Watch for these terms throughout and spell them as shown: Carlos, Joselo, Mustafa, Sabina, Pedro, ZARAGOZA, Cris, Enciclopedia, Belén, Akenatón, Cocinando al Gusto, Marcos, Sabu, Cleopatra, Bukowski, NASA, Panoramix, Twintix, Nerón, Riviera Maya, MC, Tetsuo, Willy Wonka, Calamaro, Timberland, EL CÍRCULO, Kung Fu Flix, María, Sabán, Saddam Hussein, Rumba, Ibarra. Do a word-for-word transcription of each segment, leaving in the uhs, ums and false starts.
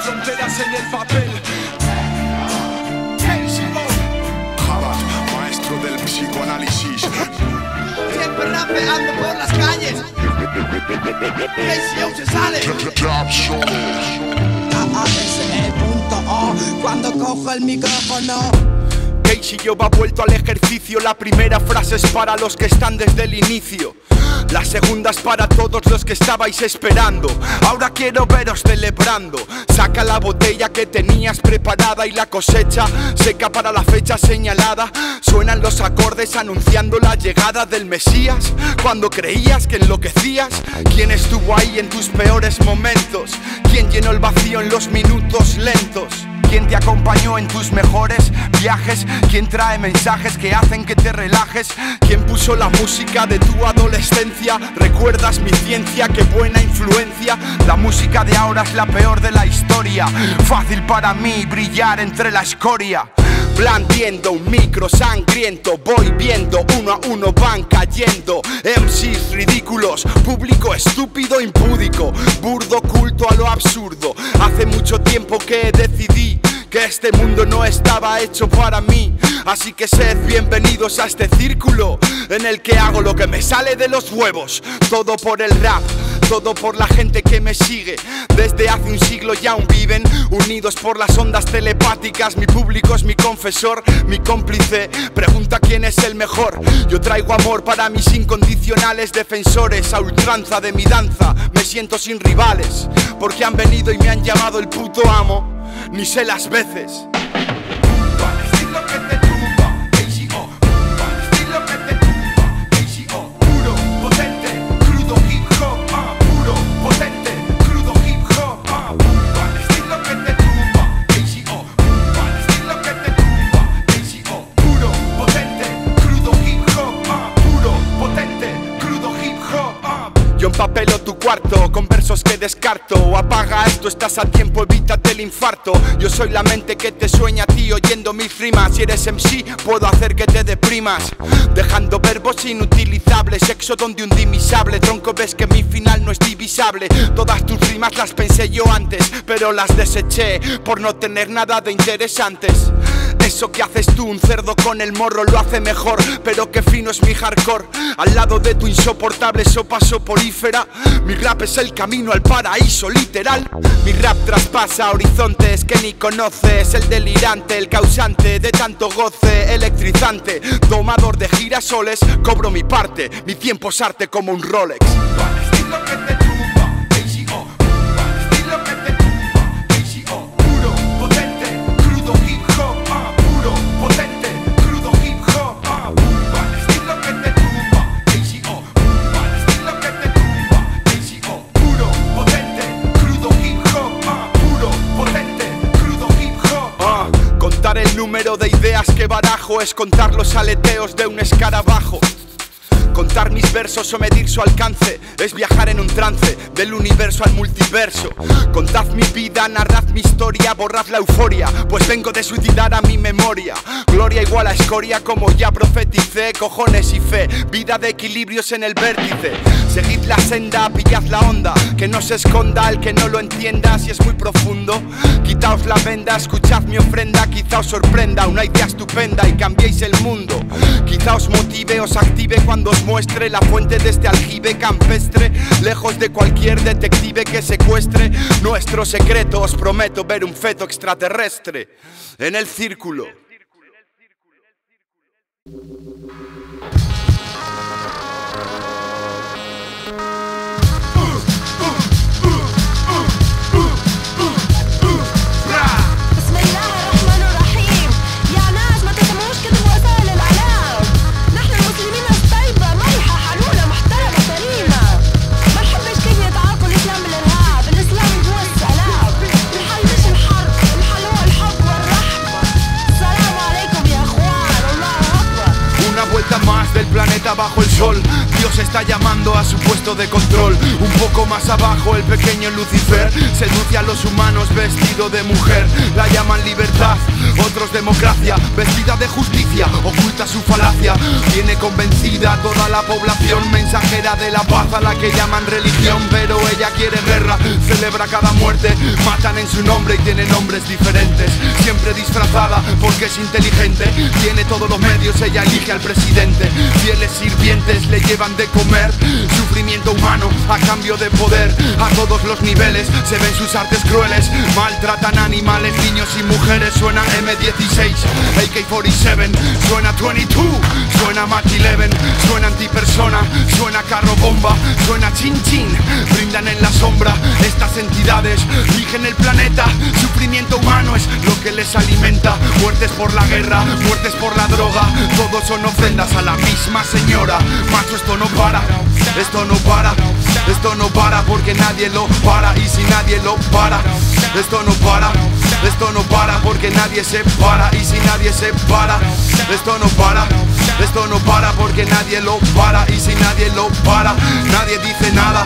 fronteras en el papel. Jabat, maestro del psicoanálisis. Siempre rapeando por las calles. Kase.O se sale. A A S E punto O cuando cojo el micrófono. Kase.O va vuelto al ejercicio. La primera frase es para los que están desde el inicio. La segunda es para todos los que estabais esperando. Ahora quiero veros celebrando. Saca la botella que tenías preparada y la cosecha seca para la fecha señalada. Suenan los acordes anunciando la llegada del Mesías. Cuando creías que enloquecías, ¿quién estuvo ahí en tus peores momentos? ¿Quién llenó el vacío en los minutos lentos? ¿Quién te acompañó en tus mejores viajes? ¿Quién trae mensajes que hacen que te relajes? ¿Quién puso la música de tu adolescencia? ¿Recuerdas mi ciencia? ¡Qué buena influencia! La música de ahora es la peor de la historia. Fácil para mí brillar entre la escoria. Blandiendo un micro sangriento, voy viendo uno a uno van cayendo M Cs ridículos, público estúpido, impúdico, burdo, culto a lo absurdo. Hace mucho tiempo que decidí que este mundo no estaba hecho para mí. Así que sed bienvenidos a este círculo en el que hago lo que me sale de los huevos. Todo por el rap, todo por la gente que me sigue. Desde hace un siglo ya aún viven unidos por las ondas telepáticas. Mi público es mi confesor, mi cómplice. Pregunta quién es el mejor. Yo traigo amor para mis incondicionales defensores. A ultranza de mi danza me siento sin rivales, porque han venido y me han llamado el puto amo. Ni sé las veces. Papelo tu cuarto con versos que descarto. Apaga esto, estás a tiempo, evítate el infarto. Yo soy la mente que te sueña a ti oyendo mis rimas. Si eres M C puedo hacer que te deprimas, dejando verbos inutilizables. Sexo donde hundí mi sable. Tronco, ves que mi final no es divisable. Todas tus rimas las pensé yo antes, pero las deseché por no tener nada de interesantes. Eso que haces tú, un cerdo con el morro lo hace mejor, pero qué fino es mi hardcore. Al lado de tu insoportable sopa soporífera, mi rap es el camino al paraíso, literal. Mi rap traspasa horizontes que ni conoces. El delirante, el causante de tanto goce, electrizante, domador de girasoles. Cobro mi parte, mi tiempo es arte como un Rolex. Número de ideas que barajo es contar los aleteos de un escarabajo. Contar mis versos o medir su alcance es viajar en un trance del universo al multiverso. Contad mi vida, narrad mi historia, borrad la euforia, pues vengo de suicidar a mi memoria. Gloria igual a escoria, como ya profeticé. Cojones y fe, vida de equilibrios en el vértice. Seguid la senda, pillad la onda, que no se esconda el que no lo entienda. Si es muy profundo, quitaos la venda, escuchad mi ofrenda. Quizá os sorprenda una idea estupenda y cambiéis el mundo. Quizá os motive, os active cuando os muestre la fuente de este aljibe campestre, lejos de cualquier detective que secuestre nuestro secreto. Os prometo ver un feto extraterrestre en el círculo. Más del planeta bajo el sol, Dios está llamando a su puesto de control. Un poco más abajo el pequeño Lucifer seduce a los humanos vestido de mujer. La llaman libertad, otros democracia, vestida de justicia, oculta su falacia. Tiene convencida a toda la población mensajera de la paz a la que llaman religión, pero ella quiere guerra, celebra cada muerte. Matan en su nombre y tiene nombres diferentes, siempre disfrazada porque es inteligente. Tiene todos los medios, ella elige al presidente. Fieles sirvientes le llevan de comer, sufrimiento humano a cambio de poder. A todos los niveles se ven sus artes crueles, maltratan animales, niños y mujeres. Suena eme dieciséis, a ka cuarenta y siete, suena veintidós, suena Mac once, suena antipersona, suena carro bomba, suena chin chin. Brindan en la sombra, estas entidades rigen el planeta. Sufrimiento humano es lo que les alimenta, muertes por la guerra, muertes por la droga. Todos son ofrendas a la misma señora. Macho, esto no para, esto no para, esto no para porque nadie lo para. Y si nadie lo para, esto no para, esto no para porque nadie se para. Y si nadie se para, esto no para, esto no para porque nadie lo para. Y si nadie lo para, nadie dice nada.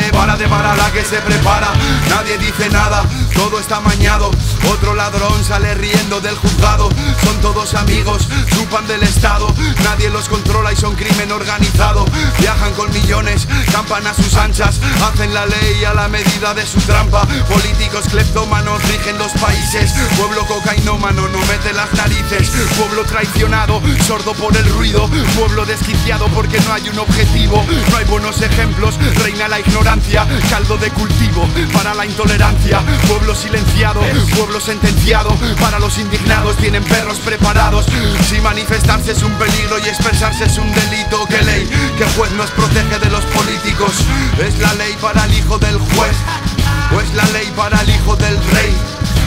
Prepara de para la que se prepara. Nadie dice nada, todo está amañado. Otro ladrón sale riendo del juzgado. Son todos amigos, chupan del Estado. Nadie los controla y son crimen organizado. Viajan con millones, campan a sus anchas, hacen la ley a la medida de su trampa. Políticos cleptómanos rigen los países. Pueblo cocainómano no mete las narices. Pueblo traicionado, sordo por el ruido. Pueblo desquiciado porque no hay un objetivo. No hay buenos ejemplos, reina la ignorancia. Caldo de cultivo para la intolerancia. Pueblo silenciado, pueblo sentenciado. Para los indignados tienen perros preparados. Si manifestarse es un peligro y expresarse es un delito, ¿qué ley? ¿Qué juez nos protege de los políticos? ¿Es la ley para el hijo del juez? ¿O es la ley para el hijo del rey?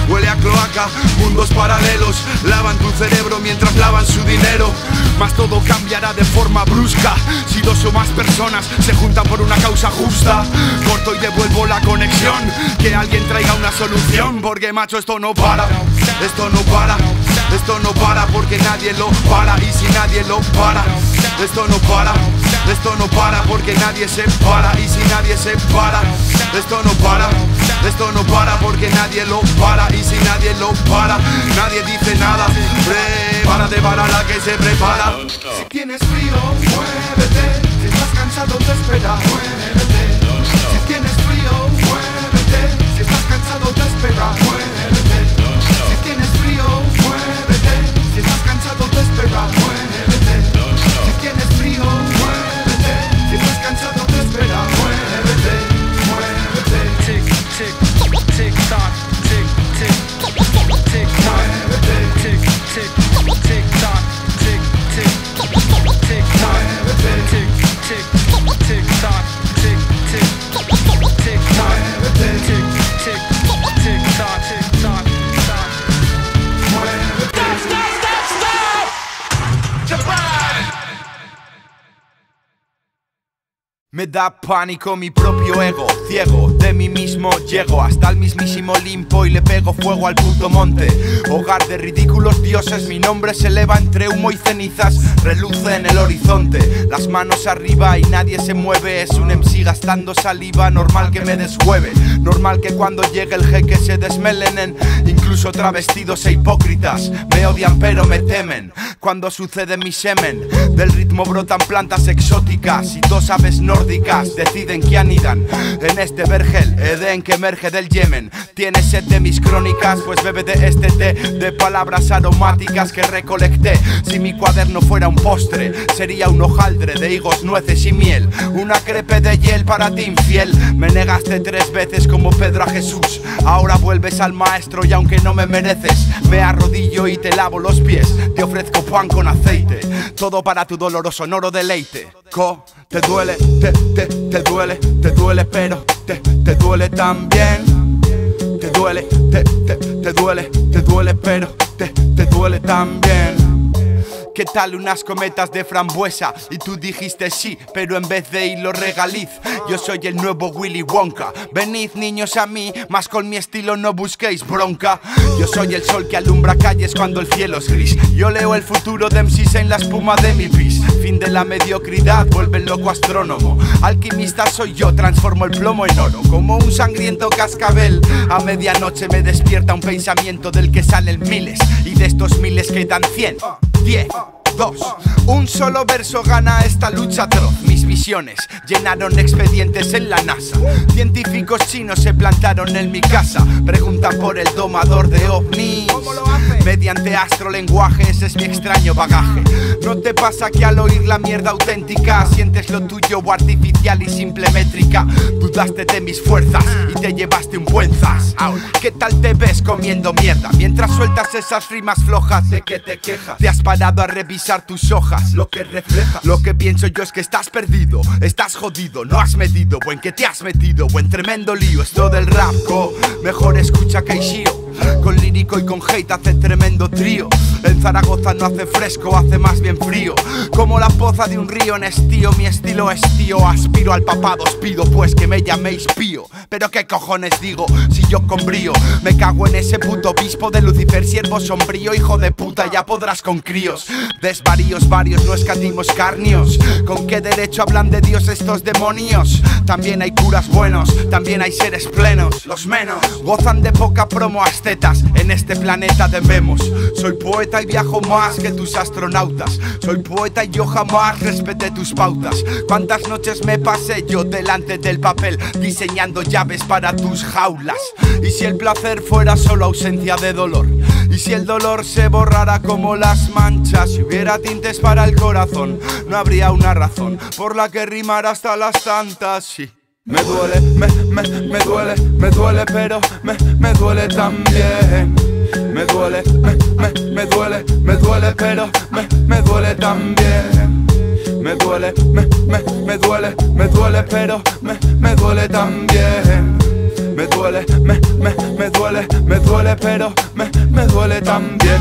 Huele a cloaca, mundos paralelos. Lavan tu cerebro mientras lavan su dinero. Mas todo cambiará de forma brusca si dos o más personas se juntan por una causa justa. Corto y devuelvo la conexión, que alguien traiga una solución. Porque macho, esto no para, esto no para, esto no para porque nadie lo para. Y si nadie lo para, esto no para, esto no para porque nadie se para. Y si nadie se para, esto no para, esto no para porque nadie lo para. Y si nadie lo para, nadie dice nada. Prepara de para la que se prepara. Si tienes frío, muévete. Si estás cansado de esperar, muévete. Si tienes frío, muévete. Si estás cansado de esperar, muévete. Si tienes frío, muévete. Si estás cansado de esperar, muévete. Si tienes frío, muévete. Si estás cansado de esperar, muévete, muévete. Tic, tic, tic, tac, tic, tic, tic, tac, tic, tic, tic, tac, tic, tic, tic, tac, tic, tic, tic, tac, tic, tic, tic, tac, tic, tic, tic, tac, tic, tac. Me da pánico mi propio ego, ciego, de mí mismo llego hasta el mismísimo Olimpo y le pego fuego al puto monte. Hogar de ridículos dioses, mi nombre se eleva entre humo y cenizas, reluce en el horizonte. Las manos arriba y nadie se mueve, es un M C gastando saliva, normal que me deshueve. Normal que cuando llegue el jeque se desmelenen, incluso travestidos e hipócritas. Me odian pero me temen, cuando sucede mi semen. Del ritmo brotan plantas exóticas y dos aves nórdicas deciden que anidan en este vergel, Edén que emerge del Yemen. Tienes sed de mis crónicas, pues bebe de este té de palabras aromáticas que recolecté. Si mi cuaderno fuera un postre, sería un hojaldre de higos, nueces y miel. Una crepe de hiel para ti infiel. Me negaste tres veces como Pedro a Jesús. Ahora vuelves al maestro y aunque no me mereces, me arrodillo y te lavo los pies. Te ofrezco pan con aceite, todo para tu doloroso sonoro deleite. Co, te duele, te Te, te duele, te duele, pero te, te duele también. Te duele, te, te, te duele, te duele, pero te, te duele también. ¿Qué tal unas cometas de frambuesa? Y tú dijiste sí, pero en vez de hilo regaliz. Yo soy el nuevo Willy Wonka. Venid niños a mí, mas con mi estilo no busquéis bronca. Yo soy el sol que alumbra calles cuando el cielo es gris. Yo leo el futuro de M Cs en la espuma de mi pis. Fin de la mediocridad, vuelve loco astrónomo. Alquimista soy yo, transformo el plomo en oro. Como un sangriento cascabel, a medianoche me despierta un pensamiento del que salen miles. Y de estos miles quedan cien. diez, dos, un solo verso gana esta lucha atroz. Mis visiones llenaron expedientes en la NASA. Científicos chinos se plantaron en mi casa. Preguntan por el domador de ovnis. Mediante astrolenguajes es mi extraño bagaje. ¿No te pasa que al oír la mierda auténtica sientes lo tuyo o artificial y simple métrica? Dudaste de mis fuerzas y te llevaste un buen zas. Ahora, ¿qué tal te ves comiendo mierda? Mientras sueltas esas rimas flojas, ¿de qué te quejas? Te has parado a revisar tus hojas, lo que reflejas. Lo que pienso yo es que estás perdido, estás jodido, no has medido, buen que te has metido, buen tremendo lío. Esto del rap, co, mejor escucha Kase.O. Con lírico y con hate hace tremendo trío. En Zaragoza no hace fresco, hace más bien frío. Como la poza de un río en estío, mi estilo es tío. Aspiro al papado, os pido pues que me llaméis pío. Pero qué cojones digo si yo con brío me cago en ese puto obispo de Lucifer, siervo sombrío, hijo de puta, ya podrás con críos. Desvaríos varios, no escatimos carnios. ¿Con qué derecho hablan de Dios estos demonios? También hay curas buenos, también hay seres plenos. Los menos gozan de poca promo hasta en este planeta debemos. Soy poeta y viajo más que tus astronautas. Soy poeta y yo jamás respeté tus pautas. Cuántas noches me pasé yo delante del papel diseñando llaves para tus jaulas. Y si el placer fuera solo ausencia de dolor, y si el dolor se borrara como las manchas, si hubiera tintes para el corazón, no habría una razón por la que rimar hasta las tantas. Sí. Me duele, me, me, me duele, me duele, pero me, me duele también. Me duele, me, me, me duele, me duele, pero me, me duele también. Me duele, me, me, me duele, me duele, pero me, me duele también. Me duele, me, me, me duele, me duele, pero me, me duele también.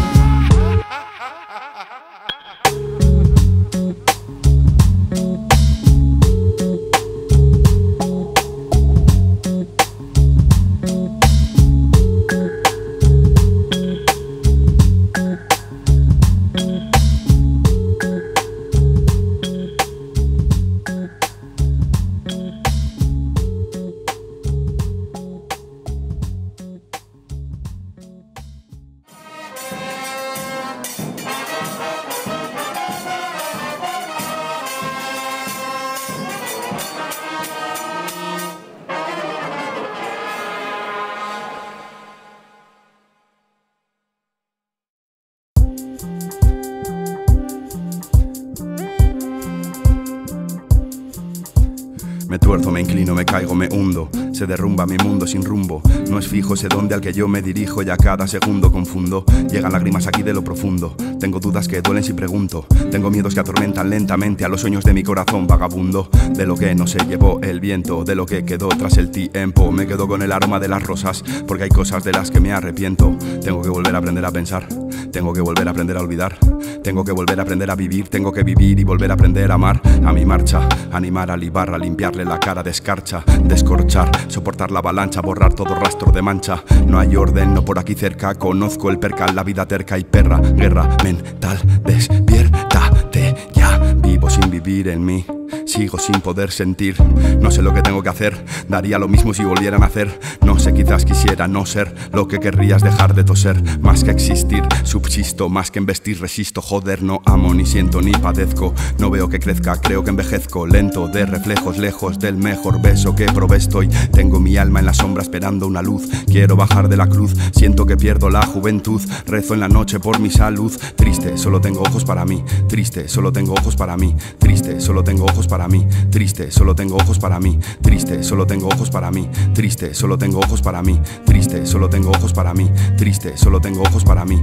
Caigo, me hundo, se derrumba mi mundo sin rumbo. No es fijo ese dónde al que yo me dirijo y a cada segundo confundo. Llegan lágrimas aquí de lo profundo. Tengo dudas que duelen si pregunto. Tengo miedos que atormentan lentamente a los sueños de mi corazón vagabundo. De lo que no se llevó el viento, de lo que quedó tras el tiempo. Me quedo con el aroma de las rosas, porque hay cosas de las que me arrepiento. Tengo que volver a aprender a pensar. Tengo que volver a aprender a olvidar. Tengo que volver a aprender a vivir. Tengo que vivir y volver a aprender a amar. A mi marcha, animar al Ibarra, limpiarle la cara de escarcha. Descorchar, soportar la avalancha, borrar todo rastro de mancha. No hay orden, no por aquí cerca. Conozco el percal, la vida terca y perra. Guerra mental, despiértate ya. Vivo sin vivir en mí, sigo sin poder sentir. No sé lo que tengo que hacer, daría lo mismo si volvieran a hacer. No sé, quizás quisiera no ser lo que querrías, dejar de toser. Más que existir, subsisto, más que investir, resisto. Joder, no amo, ni siento, ni padezco. No veo que crezca, creo que envejezco. Lento, de reflejos, lejos del mejor beso que probé estoy. Tengo mi alma en la sombra esperando una luz. Quiero bajar de la cruz, siento que pierdo la juventud. Rezo en la noche por mi salud. Triste, solo tengo ojos para mí. Triste, solo tengo ojos para mí. Triste, solo tengo ojos para mí. Para mí, triste, solo tengo ojos para mí, triste, solo tengo ojos para mí, triste, solo tengo ojos para mí, triste, solo tengo ojos para mí, triste, solo tengo ojos para mí.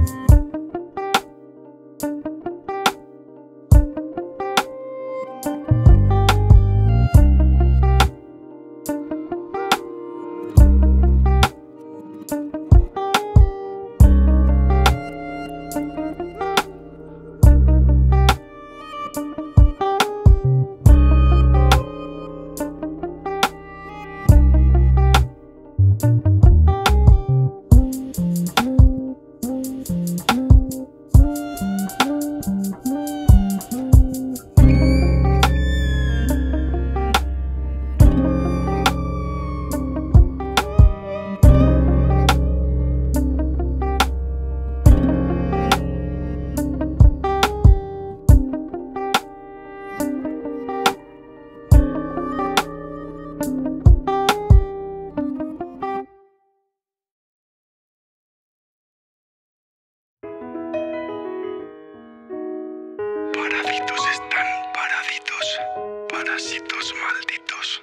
parásitos malditos,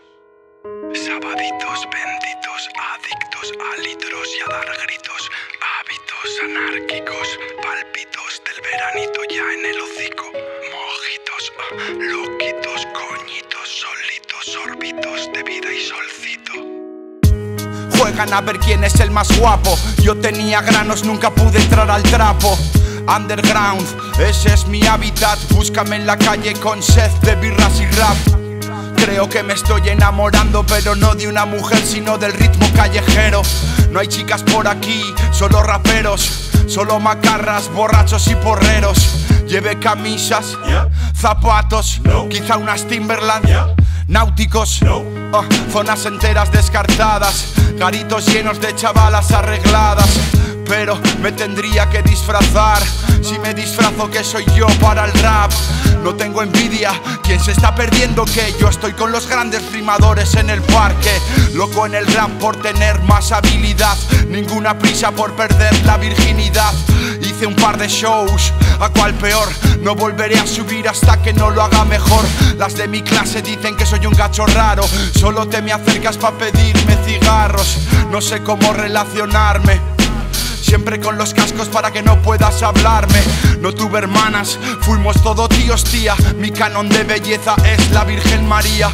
sabaditos benditos, adictos a litros y a dar gritos, hábitos anárquicos, palpitos del veranito ya en el hocico, mojitos, loquitos, coñitos, solitos, sorbitos de vida y solcito. Juegan a ver quién es el más guapo. Yo tenía granos, nunca pude entrar al trapo. Underground, ese es mi hábitat. Búscame en la calle con sed de birras y rap. Creo que me estoy enamorando, pero no de una mujer, sino del ritmo callejero. No hay chicas por aquí, solo raperos, solo macarras, borrachos y porreros. Llevé camisas, yeah. Zapatos, no. Quizá unas Timberland, yeah. Náuticos, no. Oh, zonas enteras descartadas, garitos llenos de chavalas arregladas. Pero me tendría que disfrazar. Si me disfrazo, que soy yo para el rap. No tengo envidia, quien se está perdiendo que yo estoy con los grandes rimadores en el parque. Loco en el rap por tener más habilidad, ninguna prisa por perder la virginidad. Hice un par de shows, a cual peor, no volveré a subir hasta que no lo haga mejor. Las de mi clase dicen que soy un gacho raro, solo te me acercas pa' pedirme cigarros. No sé cómo relacionarme, siempre con los cascos para que no puedas hablarme. No tuve hermanas, fuimos todo tíos tía. Mi canon de belleza es la Virgen María.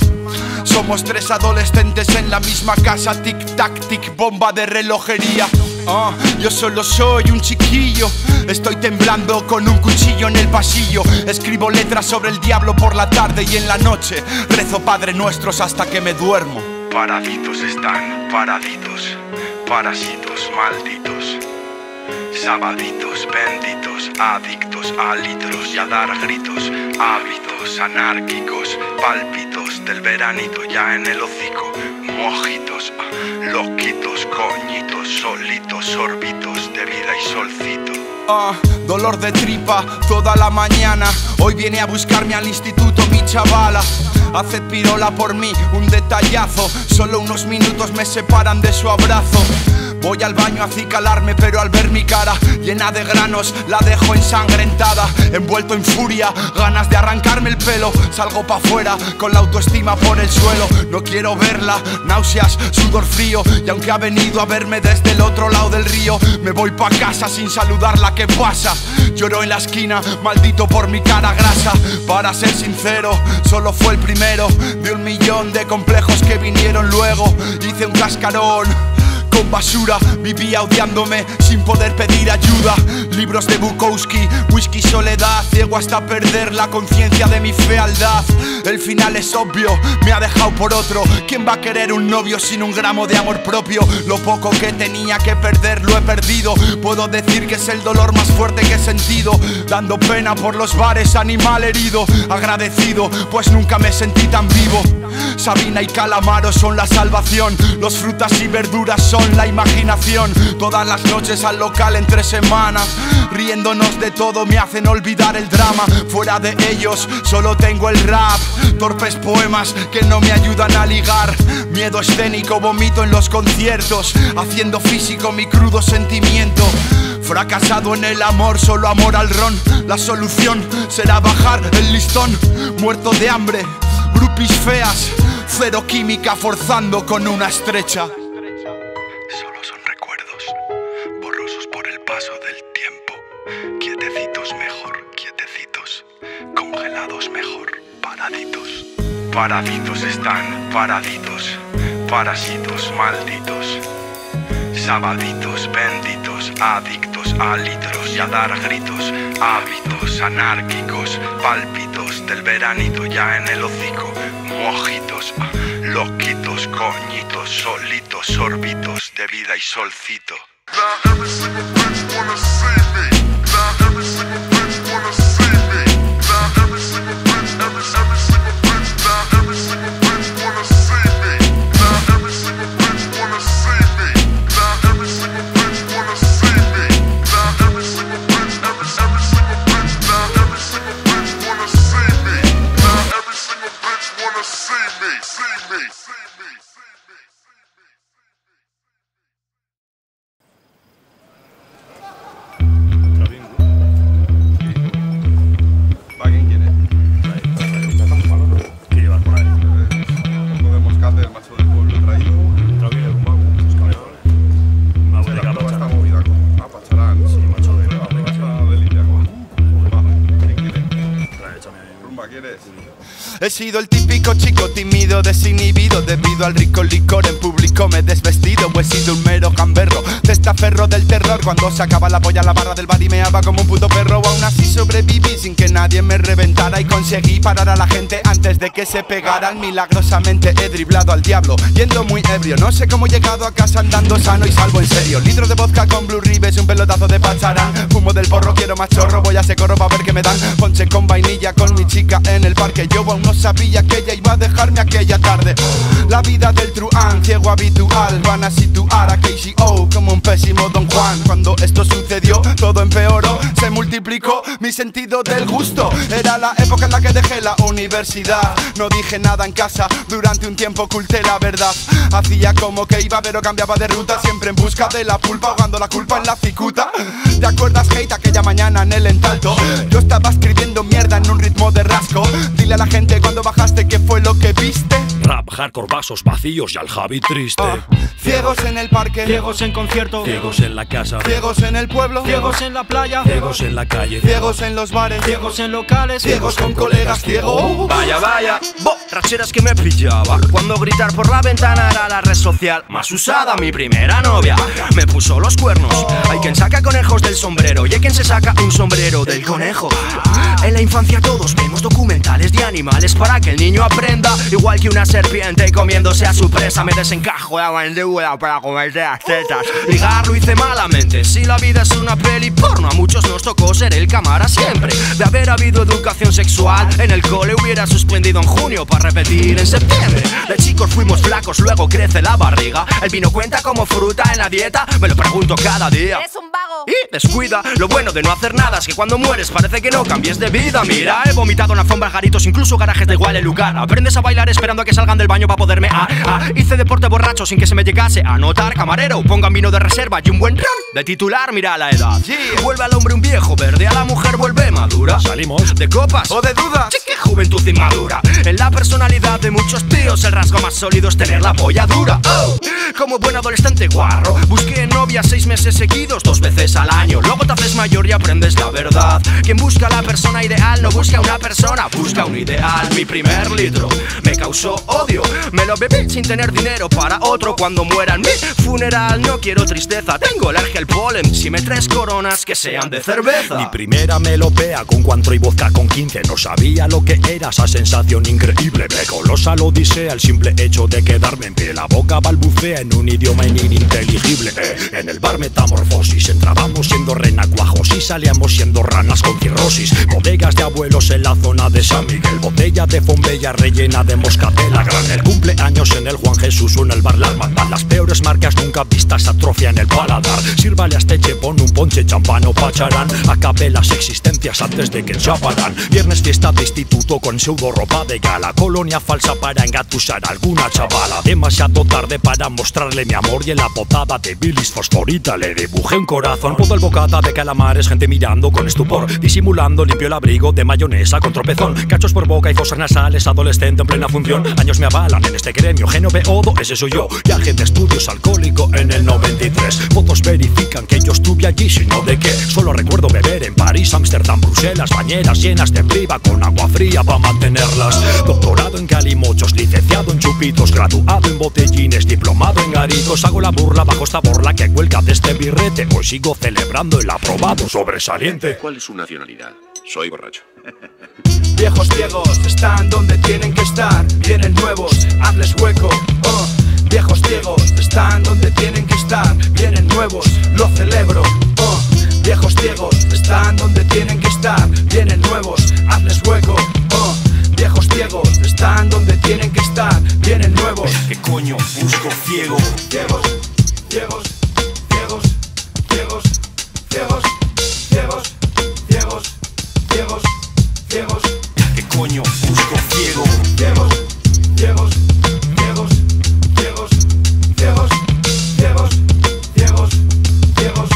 Somos tres adolescentes en la misma casa. Tic tac tic, bomba de relojería. Oh, yo solo soy un chiquillo, estoy temblando con un cuchillo en el pasillo. Escribo letras sobre el diablo por la tarde y en la noche rezo Padre Nuestros hasta que me duermo. Paraditos están, paraditos, parásitos malditos, sabaditos benditos, adictos a litros y a dar gritos, hábitos anárquicos, pálpitos del veranito ya en el hocico, mojitos, loquitos, coñitos, solitos, sorbitos de vida y solcito. Ah, uh, dolor de tripa toda la mañana. Hoy viene a buscarme al instituto mi chavala. Hace pirola por mí, un detallazo. Solo unos minutos me separan de su abrazo. Voy al baño a acicalarme, pero al ver mi cara llena de granos, la dejo ensangrentada. Envuelto en furia, ganas de arrancarme el pelo. Salgo pa' afuera, con la autoestima por el suelo. No quiero verla, náuseas, sudor frío. Y aunque ha venido a verme desde el otro lado del río, me voy pa' casa sin saludar la que pasa. Lloro en la esquina, maldito por mi cara grasa. Para ser sincero, solo fue el primero de un millón de complejos que vinieron luego. Hice un cascarón con basura, vivía odiándome sin poder pedir ayuda. Libros de Bukowski, whisky, soledad. Ciego hasta perder la conciencia de mi fealdad. El final es obvio, me ha dejado por otro. ¿Quién va a querer un novio sin un gramo de amor propio? Lo poco que tenía que perder lo he perdido. Puedo decir que es el dolor más fuerte que he sentido. Dando pena por los bares, animal herido. Agradecido, pues nunca me sentí tan vivo. Sabina y Calamaro son la salvación. Los frutas y verduras son la imaginación. Todas las noches al local entre semanas, riéndonos de todo me hacen olvidar el drama. Fuera de ellos solo tengo el rap. Torpes poemas que no me ayudan a ligar. Miedo escénico, vomito en los conciertos, haciendo físico mi crudo sentimiento. Fracasado en el amor, solo amor al ron. La solución será bajar el listón. Muerto de hambre, groupies feas, cero química forzando con una estrecha. Paraditos están, paraditos, parásitos malditos, sabaditos benditos, adictos a litros y a dar gritos, hábitos anárquicos, pálpitos del veranito ya en el hocico, mojitos, loquitos, coñitos, solitos, sorbitos de vida y solcito. ¿quién es? He sido el típico chico tímido, desinhibido, debido al rico licor en público me he desvestido, o he sido un mero gamberro, testaferro del terror, cuando sacaba la polla a la barra del bar y meaba como un puto perro. Aún así sobreviví sin que nadie me reventara y conseguí parar a la gente antes de que se pegaran. Milagrosamente he driblado al diablo, yendo muy ebrio, no sé cómo he llegado a casa andando sano y salvo, en serio. Litro de vodka con Blue Ribes, un pelotazo de pacharán, fumo del porro, quiero más chorro, voy a Secoro pa' ver que me dan. Ponche con vainilla con mi chica en el parque, yo aún no sabía que ella iba a dejarme aquella tarde. La vida del truán, ciego habitual, van a situar a Kase.O como un pésimo Don Juan. Cuando esto sucedió, todo empeoró, se multiplicó mi sentido del gusto. Era la época en la que dejé la universidad, no dije nada en casa, durante un tiempo oculté la verdad. Hacía como que iba pero cambiaba de ruta, siempre en busca de la pulpa, ahogando la culpa en la cicuta. ¿Te acuerdas, Kate, aquella mañana en el entalto? Yo estaba escribiendo mierda en un ritmo de rasco. Dile a la gente cuando bajaste qué fue lo que viste. Rap, hardcore, vasos vacíos y al Javi triste. Oh. Ciegos en el parque, ciegos en concierto, ciegos en la casa, ciegos en el pueblo, ciegos en la playa, ciegos en la calle, ciegos en los bares, ciegos en locales, ciegos con colegas ciegos. Vaya, vaya, borracheras que me pillaba cuando gritar por la ventana era la red social más usada. Mi primera novia me puso los cuernos. Hay quien saca conejos del sombrero y hay quien se saca un sombrero del conejo. En la infancia todos vemos documentales de animales para que el niño aprenda, igual que una serpiente comiéndose a su presa. Me desencajo la mandíbula para comerte las tetas. Ligar lo hice malamente, si la vida es una peli porno, a muchos nos tocó ser el cámara siempre. De haber habido educación sexual en el cole hubiera suspendido en junio para repetir en septiembre. De chicos fuimos flacos, luego crece la barriga, el vino cuenta como fruta en la dieta, me lo pregunto cada día. Eres un vago y descuida, lo bueno de no hacer nada es que cuando mueres parece que no cambies de vida. Mira, he vomitado en alfombras, garitos, incluso garajes, de igual el lugar. Aprendes a bailar esperando a que salgan del baño para poderme ah, ah. Hice deporte borracho sin que se me llegase a notar. Camarero, pongan vino de reserva y un buen ron de titular, mira la edad. Yeah. Vuelve al hombre un viejo verde, a la mujer vuelve madura. Salimos de copas o de dudas, sí, que juventud inmadura. En la personalidad de muchos tíos el rasgo más sólido es tener la polla dura. Oh. Como buen adolescente guarro, busqué novia seis meses seguidos, dos veces al año. Luego te haces mayor y aprendes la verdad. Quien busca a la persona ideal no busca una persona, busca un ideal. Mi primer litro me causó odio, me lo bebí sin tener dinero para otro. Cuando muera en mi funeral no quiero tristeza, tengo alergia al polen, si me tres coronas que sean de cerveza. Mi primera melopea con cuatro y vodka con quince, no sabía lo que era esa sensación increíble. Me colosa la odisea, el simple hecho de quedarme en pie, la boca balbucea en un idioma ininteligible. eh, En el bar metamorfosis, entrábamos siendo renacuajos y salíamos siendo ranas con cirrosis. Bodegas de abuelos en la zona de San Miguel, botella de fombella rellena de moscatela. Gran el cumpleaños en el Juan Jesús o en el bar La Hermandad. Las peores marcas nunca vistas atrofian el paladar. Sírvale a este chepón un ponche champán o pacharán. Acabé las existencias antes de que enchaparan. Viernes fiesta de instituto con pseudo ropa de gala, colonia falsa para engatusar a alguna chavala. Demasiado tarde para mostrarle mi amor y en la potada de bilis fosforita le dibujé un corazón. Todo el bocata de calamares, gente mirando con estupor, disimulando limpio el abrigo de mayonesa con tropezón. Cachos por boca y fosas nasales, adolescente en plena función. Años me avalan en este gremio, Genove Odo, ese soy yo. Viaje de estudios alcohólico en el noventa y tres. Fotos verifican que yo estuve allí, sino de qué. Solo recuerdo beber en París, Ámsterdam, Bruselas, bañeras llenas de priva con agua fría para mantenerlas. Doctorado en calimochos, licenciado en chupitos, graduado en botellines, diplomado en garitos. Hago la burla bajo esta borla que cuelga de este birrete. Hoy sigo celebrando el aprobado sobresaliente. ¿Cuál es su nacionalidad? Soy borracho. Viejos ciegos están donde tienen que estar, vienen nuevos, hazles hueco. Oh. Viejos ciegos están donde tienen que estar, vienen nuevos, lo celebro. Oh. Viejos ciegos están donde tienen que estar, vienen nuevos, hazles hueco. Oh. Viejos ciegos están donde tienen que estar, vienen nuevos. ¿Qué coño busco ciego? Ciegos, ciegos, ciegos, ciegos, ciegos, ciegos, ciegos, ciegos, ciegos. ¿Qué coño busco ciego? Ciegos, ciegos, ciegos, ciegos, ciegos, ciegos, ciegos, ciegos,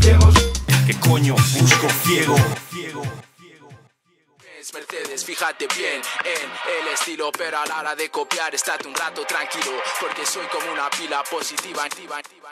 ciegos. ¿Qué coño busco ciego? Ciego. Mercedes, fíjate bien en el estilo, pero a la hora de copiar estate un rato tranquilo, porque soy como una pila positiva, activa, activa.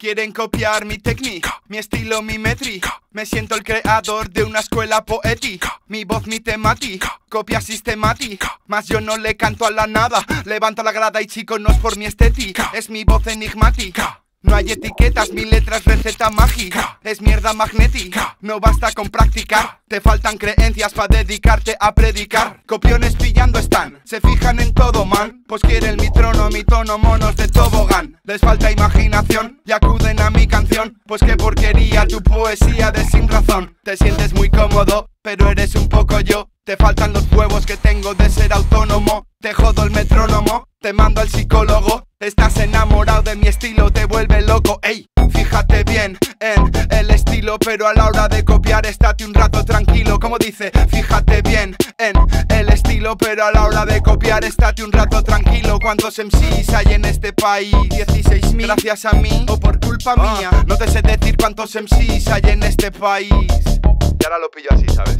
Quieren copiar mi técnica, mi estilo, mi métrica. Me siento el creador de una escuela poética. Mi voz, mi temática, copia sistemática. Mas yo no le canto a la nada. Levanto la grada y chico, no es por mi estética. Es mi voz enigmática. No hay etiquetas, mi letra es receta mágica. Es mierda magnética, no basta con practicar. Te faltan creencias para dedicarte a predicar. Copiones pillando están, se fijan en todo, man. Pues quieren mi trono, mi tono, monos de tobogán. Les falta imaginación y acuden a mi canción. Pues qué porquería tu poesía de sin razón. Te sientes muy cómodo, pero eres un poco yo. Te faltan los huevos que tengo de ser autónomo. Te jodo el metrónomo, te mando al psicólogo. Estás enamorado de mi estilo, te vuelve loco, ey. Fíjate bien en el estilo, pero a la hora de copiar estate un rato tranquilo. Como dice, fíjate bien en el estilo, pero a la hora de copiar estate un rato tranquilo. ¿Cuántos M Cs hay en este país? dieciséis mil. Gracias a mí o por culpa mía, no te sé decir cuántos M Cs hay en este país. Y ahora lo pillo así, ¿sabes?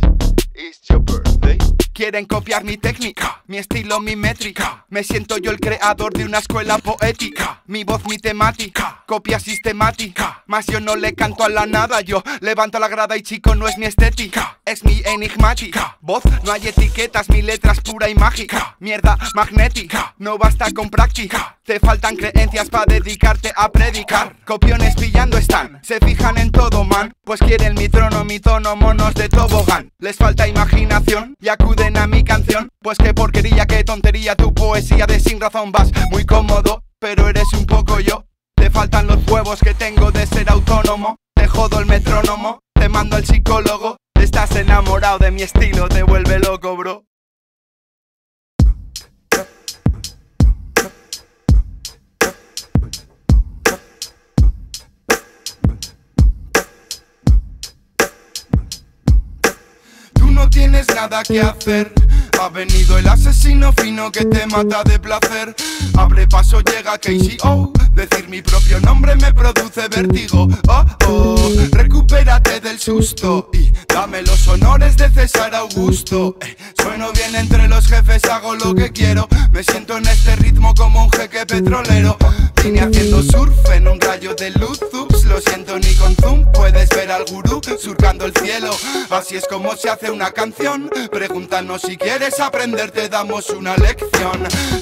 It's your birthday. Quieren copiar mi técnica, mi estilo, mi métrica. Me siento yo el creador de una escuela poética. Mi voz, mi temática, copia sistemática. Mas yo no le canto a la nada, yo levanto la grada y chico, no es mi estética. Es mi enigmática, voz, no hay etiquetas, mi letra es pura y mágica. Mierda magnética, no basta con práctica. Te faltan creencias para dedicarte a predicar. Copiones pillando están, se fijan en todo, man. Pues quieren mi trono, mi tono, monos de tobogán. Les falta imaginación y acuden a mi canción. Pues qué porquería, qué tontería tu poesía de sin razón. Vas muy cómodo, pero eres un poco yo. Te faltan los huevos que tengo de ser autónomo. Te jodo el metrónomo, te mando al psicólogo. Estás enamorado de mi estilo, te vuelve loco, bro. No tienes nada que hacer. Ha venido el asesino fino que te mata de placer. Abre paso, llega Kase.O. Decir mi propio nombre me produce vértigo. Oh, oh, recupérate del susto y dame los honores de César Augusto. eh, Sueno bien entre los jefes, hago lo que quiero. Me siento en este ritmo como un jeque petrolero. Vine haciendo surf en un rayo de luz. Ups, lo siento, ni con zoom puedes ver al gurú surcando el cielo. Así es como se hace una canción. Pregúntanos si quieres aprender, te damos una lección.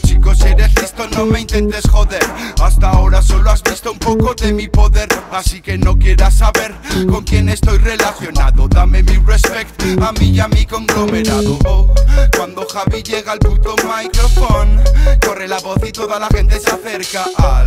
Chicos, eres listo, no me intentes joder. Hasta ahora solo has visto un poco de mi poder. Así que no quieras saber con quién estoy relacionado. Dame mi respect a mí y a mi conglomerado. Oh, cuando Javi llega al puto micrófono, corre la voz y toda la gente se acerca al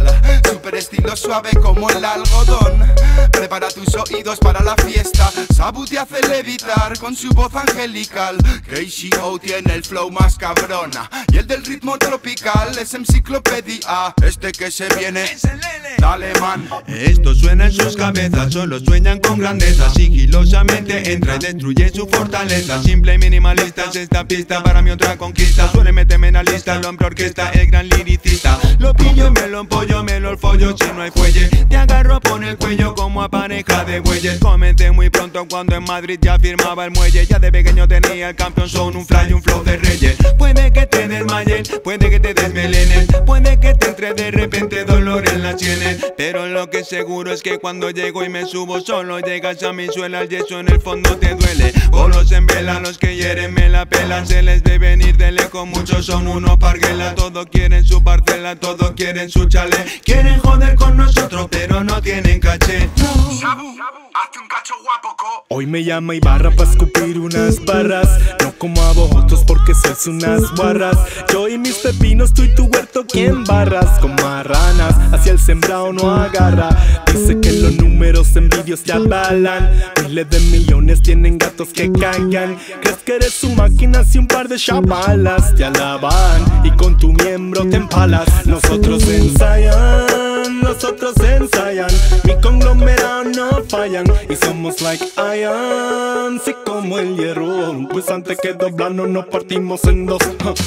super estilo suave como el algodón. Prepara tus oídos para la fiesta. Sabu te hace levitar con su voz angelical. Kase.O tiene el flow más cabrona y el del ritmo tropical es enciclopedia. Este que se viene es el L. Dale, man. Esto suena en sus cabezas, solo sueñan con grandeza. Sigilosamente entra y destruye su fortaleza. Simple y minimalista es esta pista, para mí otra conquista. Suele meterme en la lista, lo amplia orquesta, el gran liricista. Lo pillo y me lo empollo, me lo follo si no hay fuelle. Te agarro por el cuello como a pareja de bueyes. Comencé muy pronto cuando en Madrid ya firmaba el muelle. Ya de pequeño tenía el campeón son, un fly y un flow de reyes. Puede que te desmayen, puede que te desmelenen, puede que te entre de repente dolor en las sienes. Pero lo que seguro es que cuando llego y me subo solo, llegas a mi suela, el yeso en el fondo te duele. Bolos en vela, los que hieren me la pelan. Se les ve venir de lejos, muchos son unos parguelas. Todos quieren su parcela, todos quieren su chalet. Quieren joder con nosotros, pero no tienen caché. Sabu, hazte un cacho guapo, co. Hoy me llama Ibarra pa' escupir unas barras. No como a vosotros porque sois unas guarras. Yo y mis pepinos, tú y tu huerto, ¿quién barras? Con marranas, hacia el sembrado no agarra. Dice que los números envidios te avalan. Miles de millones tienen gatos que caigan. ¿Crees que eres su máquina si un par de chavalas te alaban y con tu miembro te empalas? Nosotros ensayan, nosotros ensayan, mi conglomerado no fallan. Y somos like iron, sí, como el hierro. Pues antes que doblarnos nos partimos en dos.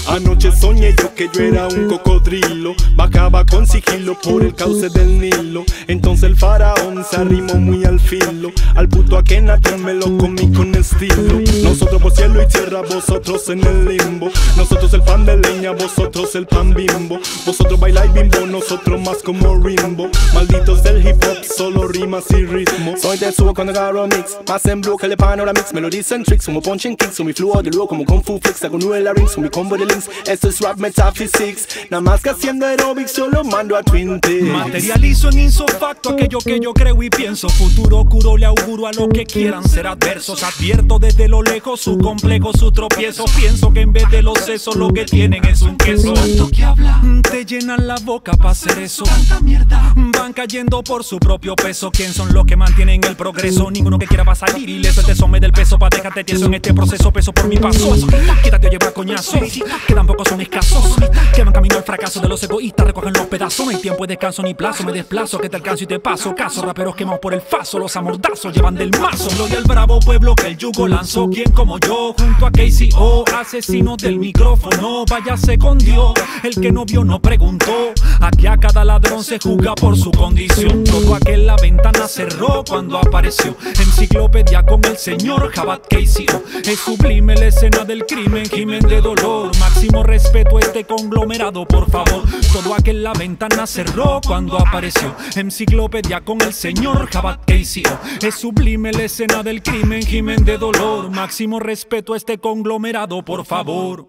Anoche soñé yo que yo era un cocodrilo. Bajaba con sigilo por el cauce del Nilo. Entonces el faraón se arrimó muy al filo. Al puto Akenatón me lo comí con estilo. Nosotros por cielo y tierra, vosotros en el limbo. Nosotros el pan de leña, vosotros el pan bimbo. Vosotros bailáis bimbo, nosotros más como rimbo. bimbo. Malditos del hip hop, solo rimas y ritmo. Soy Tetsuo cuando agarro mix, más en bloque de Panoramix. Me lo dicen tricks, como punching kicks. O mi flujo de low como Kung Fu Flix. Hago nueve la rings, o mi combo de links. Esto es rap metaphysics. Nada más que haciendo aerobics, yo lo mando a Twintix. Materializo en insofacto aquello que yo creo y pienso. Futuro curo, le auguro a lo que quieran ser adversos. Advierto desde lo lejos su complejo, su tropiezo. Pienso que en vez de los sesos lo que tienen es un queso. Tanto que habla, te llenan la boca para hacer eso. Tanta mierda, van cayendo por su propio peso. ¿Quién son los que mantienen el progreso? Ninguno que quiera va a salir ileso. Te somete del peso para dejarte tieso en este proceso. Peso por mi paso, quítate o lleva coñazo. Que tampoco son escasos, que van camino al fracaso de los egoístas. Recogen los pedazos, no hay tiempo de descanso ni plazo. Me desplazo, que te alcanzo y te paso. Caso, raperos quemados por el faso. Los amordazos llevan del mazo. Gloria al bravo pueblo que el yugo lanzó. Quien como yo, junto a Kase.O, asesino del micrófono. Váyase con Dios, el que no vio no preguntó. Aquí a cada ladrón se juzga por su condición. Todo aquel la ventana cerró cuando apareció. Enciclopedia con el señor Jabat Kase.O. Es sublime la escena del crimen, crimen de dolor. Máximo respeto a este conglomerado, por favor. Todo aquel la ventana cerró cuando apareció. Enciclopedia con el señor Jabat Kase.O. Es sublime la escena del crimen, crimen de dolor. Máximo respeto a este conglomerado, por favor.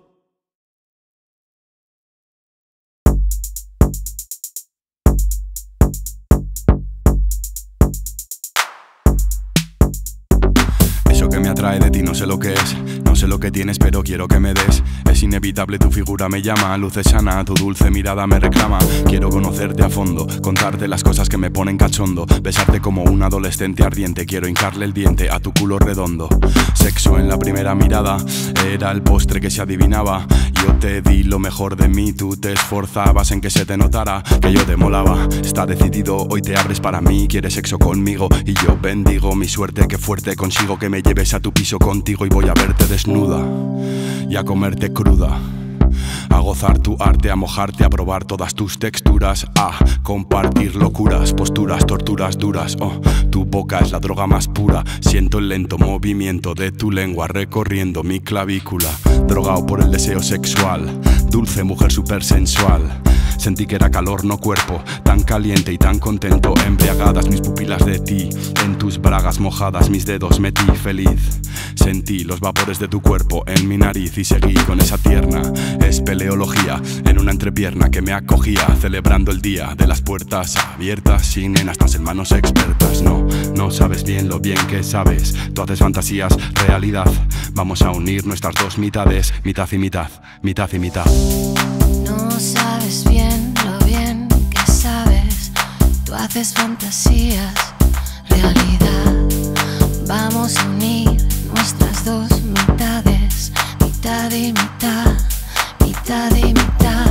De ti no sé lo que es, no sé lo que tienes pero quiero que me des. Es inevitable, tu figura me llama, luces sana, tu dulce mirada me reclama. Quiero conocerte a fondo, contarte las cosas que me ponen cachondo. Besarte como un adolescente ardiente, quiero hincarle el diente a tu culo redondo. Sexo en la primera mirada, era el postre que se adivinaba. Yo te di lo mejor de mí, tú te esforzabas en que se te notara que yo te molaba. Está decidido, hoy te abres para mí, quieres sexo conmigo y yo bendigo mi suerte, que fuerte consigo que me lleves a tu piso contigo y voy a verte desnuda y a comerte cruda. A gozar tu arte, a mojarte, a probar todas tus texturas, a compartir locuras, posturas, torturas duras. Oh, tu boca es la droga más pura. Siento el lento movimiento de tu lengua recorriendo mi clavícula. Drogado por el deseo sexual, dulce mujer supersensual. Sentí que era calor, no cuerpo, tan caliente y tan contento. Embriagadas mis pupilas de ti, en tus bragas mojadas mis dedos metí feliz. Sentí los vapores de tu cuerpo en mi nariz y seguí con esa tierna espeleología en una entrepierna que me acogía, celebrando el día de las puertas abiertas. Sin nenas, estás en manos expertas. No, no sabes bien lo bien que sabes. Tú haces fantasías, realidad. Vamos a unir nuestras dos mitades, mitad y mitad, mitad y mitad. No sabes bien lo bien que sabes. Tú haces fantasías, realidad. Vamos a unir nuestras dos mitades, mitad y mitad, mitad y mitad.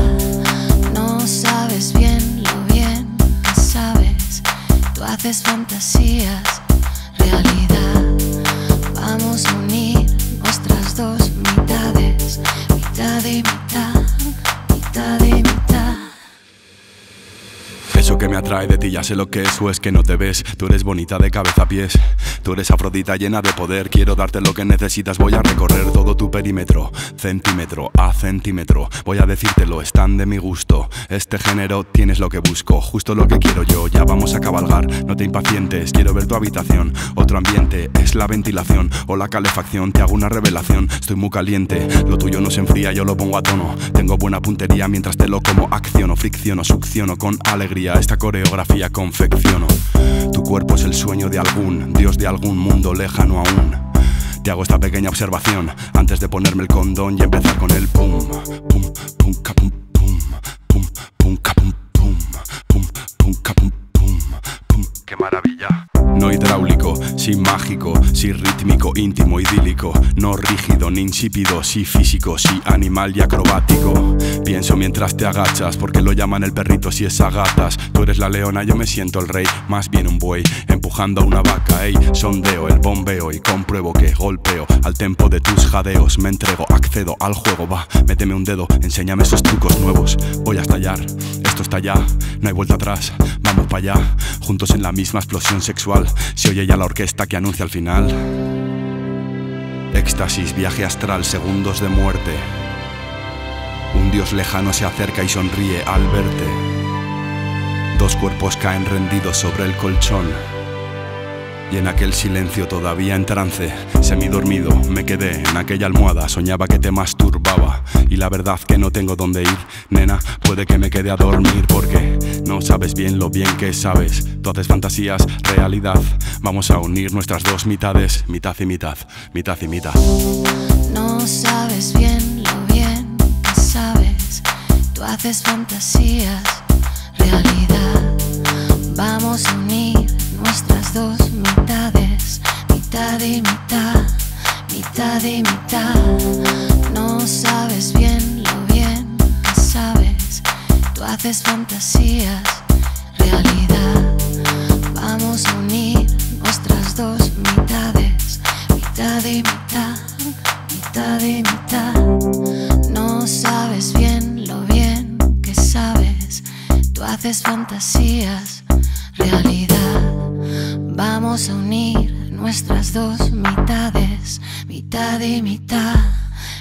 No sabes bien lo bien que sabes. Tú haces fantasías, realidad. Vamos a unir nuestras dos mitades, mitad y mitad. Eso que me atrae de ti ya sé lo que es, o es que no te ves. Tú eres bonita de cabeza a pies, tú eres Afrodita llena de poder. Quiero darte lo que necesitas, voy a recorrer todo tu perímetro, centímetro a centímetro. Voy a decírtelo, están de mi gusto. Este género tienes lo que busco, justo lo que quiero yo. Ya vamos a cabalgar, no te impacientes. Quiero ver tu habitación, otro ambiente. Es la ventilación o la calefacción. Te hago una revelación, estoy muy caliente. Lo tuyo no se enfría, yo lo pongo a tono. Tengo buena puntería mientras te lo como. Acciono, fricciono, succiono con alegría. Esta coreografía confecciono. Tu cuerpo es el sueño de algún dios de algún mundo lejano aún. Te hago esta pequeña observación antes de ponerme el condón y empezar con el pum, pum, pum, capum, pum, pum, pum, capum, pum, pum, pum, capum, pum, pum. ¡Qué maravilla! No hidráulico, sí mágico, sí rítmico, íntimo, idílico. No rígido, ni insípido, sí físico, sí animal y acrobático. Pienso mientras te agachas, porque lo llaman el perrito si es a gatas. Tú eres la leona, yo me siento el rey, más bien un buey, empujando a una vaca. Ey, sondeo el bombeo y compruebo que golpeo al tempo de tus jadeos. Me entrego, accedo al juego, va, méteme un dedo, enséñame esos trucos nuevos. Voy a estallar, esto está ya, no hay vuelta atrás, vamos para allá. Juntos en la misma explosión sexual. Se oye ya la orquesta que anuncia al final. Éxtasis, viaje astral, segundos de muerte. Un dios lejano se acerca y sonríe al verte. Dos cuerpos caen rendidos sobre el colchón. Y en aquel silencio todavía en trance, semidormido, me quedé en aquella almohada. Soñaba que te masturbaba y la verdad que no tengo dónde ir. Nena, puede que me quede a dormir porque no sabes bien lo bien que sabes. Tú haces fantasías, realidad. Vamos a unir nuestras dos mitades, mitad y mitad, mitad y mitad. No sabes bien lo bien que sabes. Tú haces fantasías, realidad. Vamos a unir nuestras dos mitades, mitad y mitad, mitad y mitad. No sabes bien lo bien que sabes. Tú haces fantasías, realidad. Vamos a unir nuestras dos mitades, mitad y mitad, mitad y mitad. No sabes bien lo bien que sabes. Tú haces fantasías, realidad. Vamos a unir nuestras dos mitades, mitad y mitad,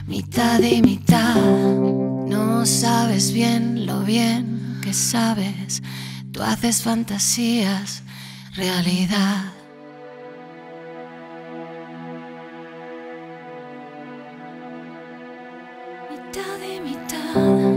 mitad y mitad. No sabes bien lo bien que sabes. Tú haces fantasías, realidad. Mitad y mitad.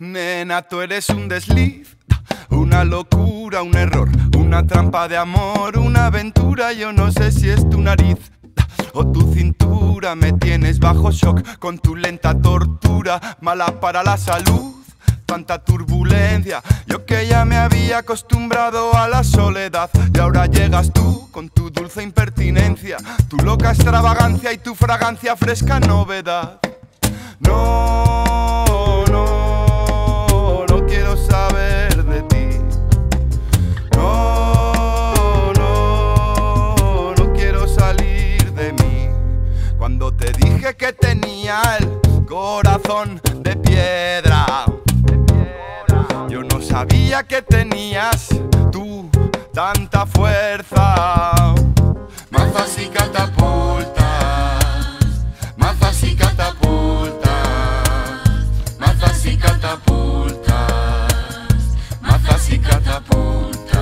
Nena, tú eres un desliz, una locura, un error, una trampa de amor, una aventura. Yo no sé si es tu nariz o tu cintura. Me tienes bajo shock con tu lenta tortura, mala para la salud, tanta turbulencia. Yo que ya me había acostumbrado a la soledad, y ahora llegas tú con tu dulce impertinencia, tu loca extravagancia y tu fragancia fresca novedad. No, no quiero saber de ti. No, no, no quiero salir de mí. Cuando te dije que tenía el corazón de piedra, yo no sabía que tenías tú tanta fuerza. Mazas y catapultas, mazas y catapultas, mazas y catapultas, y catapultas.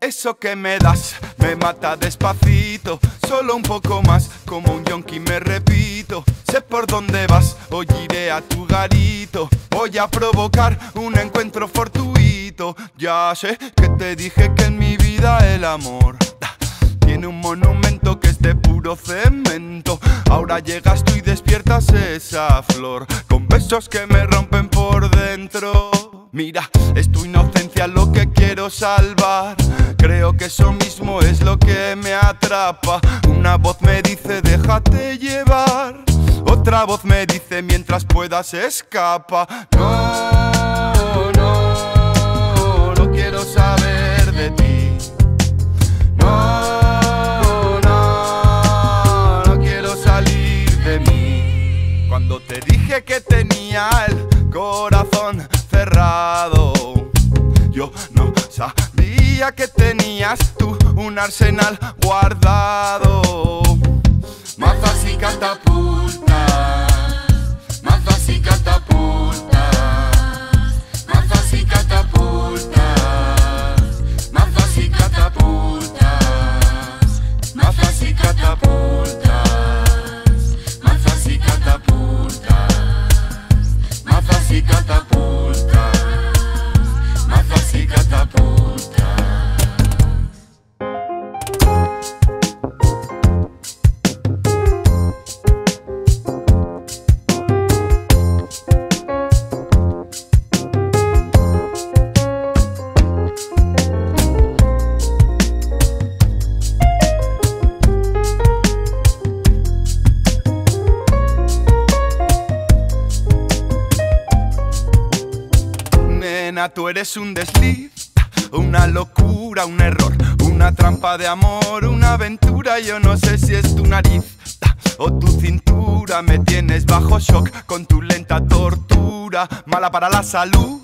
Eso que me das me mata despacito, solo un poco más, como un yonki me repito. Sé por dónde vas, hoy iré a tu garito, voy a provocar un encuentro fortuito. Ya sé que te dije que en mi vida el amor tiene un monumento que es de puro cemento. Ahora llegas tú y despiertas esa flor con besos que me rompen por dentro. Mira, es tu inocencia lo que quiero salvar. Creo que eso mismo es lo que me atrapa. Una voz me dice déjate llevar, otra voz me dice mientras puedas escapa. No, no, no quiero saber de ti. No, no, no quiero salir de mí. Cuando te dije que tenía el corazón cerrado, yo no sabía que tenías tú un arsenal guardado. Mazas y catapultas, mazas y catapultas, mazas y catapultas, mazas y catapultas, mazas y catapultas, mazas y catapultas, mazas y catapultas. Catapultas. Nena, tú eres un desliz, una locura, un error, una trampa de amor, una aventura. Yo no sé si es tu nariz o tu cintura. Me tienes bajo shock con tu lenta tortura. Mala para la salud,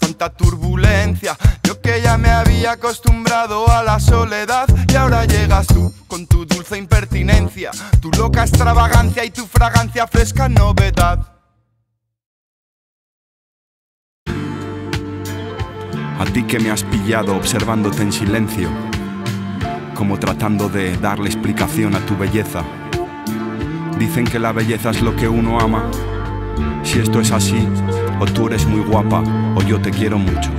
tanta turbulencia. Yo que ya me había acostumbrado a la soledad. Y ahora llegas tú con tu dulce impertinencia, tu loca extravagancia y tu fragancia fresca novedad. A ti que me has pillado observándote en silencio, como tratando de darle explicación a tu belleza. Dicen que la belleza es lo que uno ama. Si esto es así, o tú eres muy guapa, o yo te quiero mucho.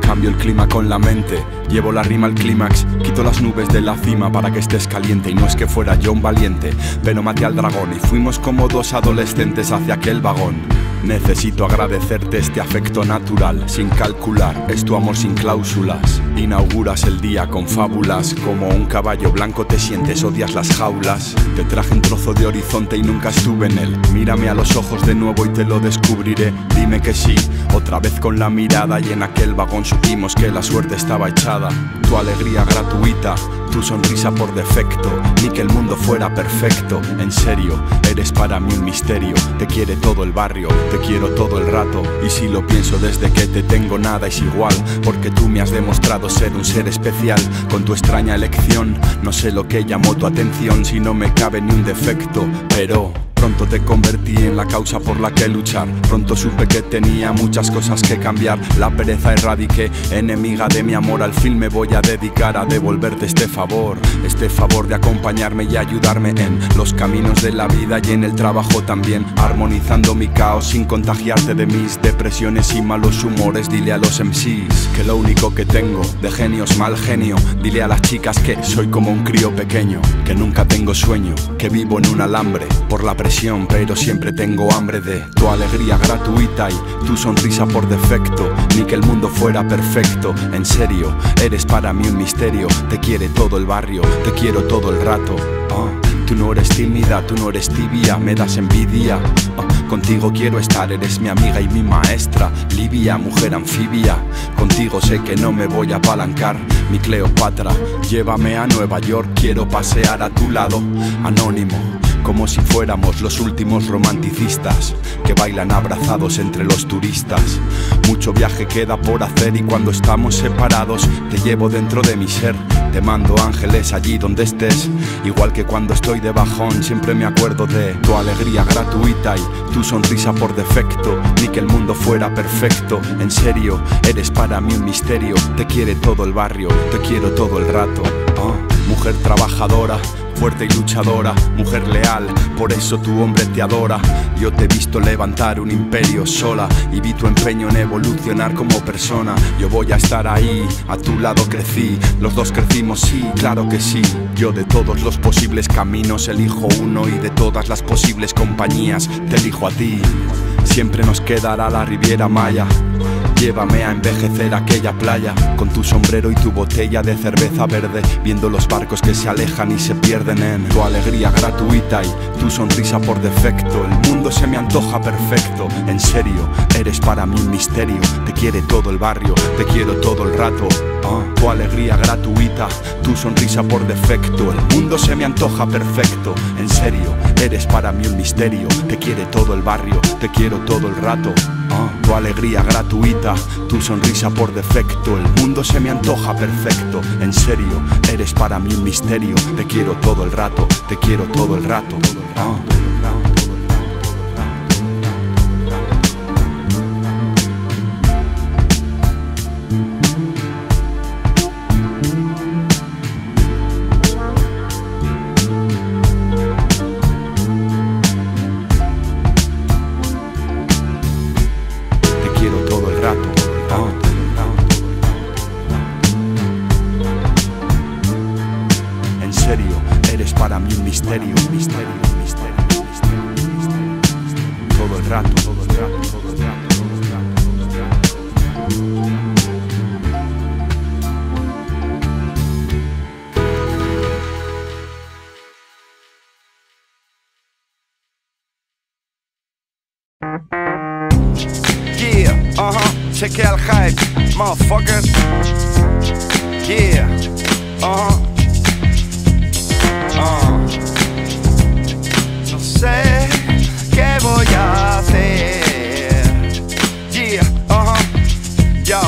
Cambio el clima con la mente, llevo la rima al clímax, quito las nubes de la cima para que estés caliente. Y no es que fuera yo un valiente, pero maté al dragón y fuimos como dos adolescentes hacia aquel vagón. Necesito agradecerte este afecto natural, sin calcular, es tu amor sin cláusulas. Inauguras el día con fábulas, como un caballo blanco te sientes, odias las jaulas. Te traje un trozo de horizonte y nunca estuve en él. Mírame a los ojos de nuevo y te lo descubriré. Dime que sí, otra vez con la mirada. Y en aquel vagón supimos que la suerte estaba echada. Tu alegría gratuita, tu sonrisa por defecto, ni que el mundo fuera perfecto. En serio, eres para mí un misterio. Te quiere todo el barrio, te quiero todo el rato. Y si lo pienso desde que te tengo nada es igual, porque tú me has demostrado ser un ser especial. Con tu extraña elección, no sé lo que llamó tu atención, si no me cabe ni un defecto. Pero pronto te convertí en la causa por la que luchar. Pronto supe que tenía muchas cosas que cambiar. La pereza erradiqué, enemiga de mi amor. Al fin me voy a dedicar a devolverte este favor, este favor de acompañarme y ayudarme en los caminos de la vida y en el trabajo también. Armonizando mi caos sin contagiarte de mis depresiones y malos humores. Dile a los M Cs que lo único que tengo de genio es mal genio. Dile a las chicas que soy como un crío pequeño, que nunca tengo sueño, que vivo en un alambre por la presión. Pero siempre tengo hambre de tu alegría gratuita y tu sonrisa por defecto, ni que el mundo fuera perfecto. En serio, eres para mí un misterio. Te quiere todo el barrio, te quiero todo el rato. Oh, tú no eres tímida, tú no eres tibia, me das envidia. Oh, contigo quiero estar, eres mi amiga y mi maestra. Libia, mujer anfibia, contigo sé que no me voy a apalancar. Mi Cleopatra, llévame a Nueva York, quiero pasear a tu lado. Anónimo, como si fuéramos los últimos romanticistas que bailan abrazados entre los turistas. Mucho viaje queda por hacer y cuando estamos separados te llevo dentro de mi ser. Te mando ángeles allí donde estés. Igual que cuando estoy de bajón siempre me acuerdo de tu alegría gratuita y tu sonrisa por defecto, ni que el mundo fuera perfecto. En serio, eres para mí un misterio. Te quiere todo el barrio, te quiero todo el rato. Oh, mujer trabajadora, fuerte y luchadora, mujer leal, por eso tu hombre te adora. Yo te he visto levantar un imperio sola y vi tu empeño en evolucionar como persona. Yo voy a estar ahí, a tu lado crecí, los dos crecimos, sí, claro que sí. Yo de todos los posibles caminos elijo uno y de todas las posibles compañías te elijo a ti. Siempre nos quedará la Riviera Maya. Llévame a envejecer aquella playa, con tu sombrero y tu botella de cerveza verde, viendo los barcos que se alejan y se pierden en tu alegría gratuita y tu sonrisa por defecto. El mundo se me antoja perfecto. En serio, eres para mí un misterio. Te quiere todo el barrio, te quiero todo el rato. uh, Tu alegría gratuita, tu sonrisa por defecto. El mundo se me antoja perfecto. En serio, eres para mí un misterio. Te quiere todo el barrio, te quiero todo el rato. uh, Tu alegría gratuita, tu sonrisa por defecto. El mundo se me antoja perfecto. En serio, eres para mí un misterio. Te quiero todo el rato, te quiero todo el rato. ah. Chequea el hype, motherfuckers. Yeah, uh-huh. uh. No sé qué voy a hacer. Yeah, uh-huh. Yo,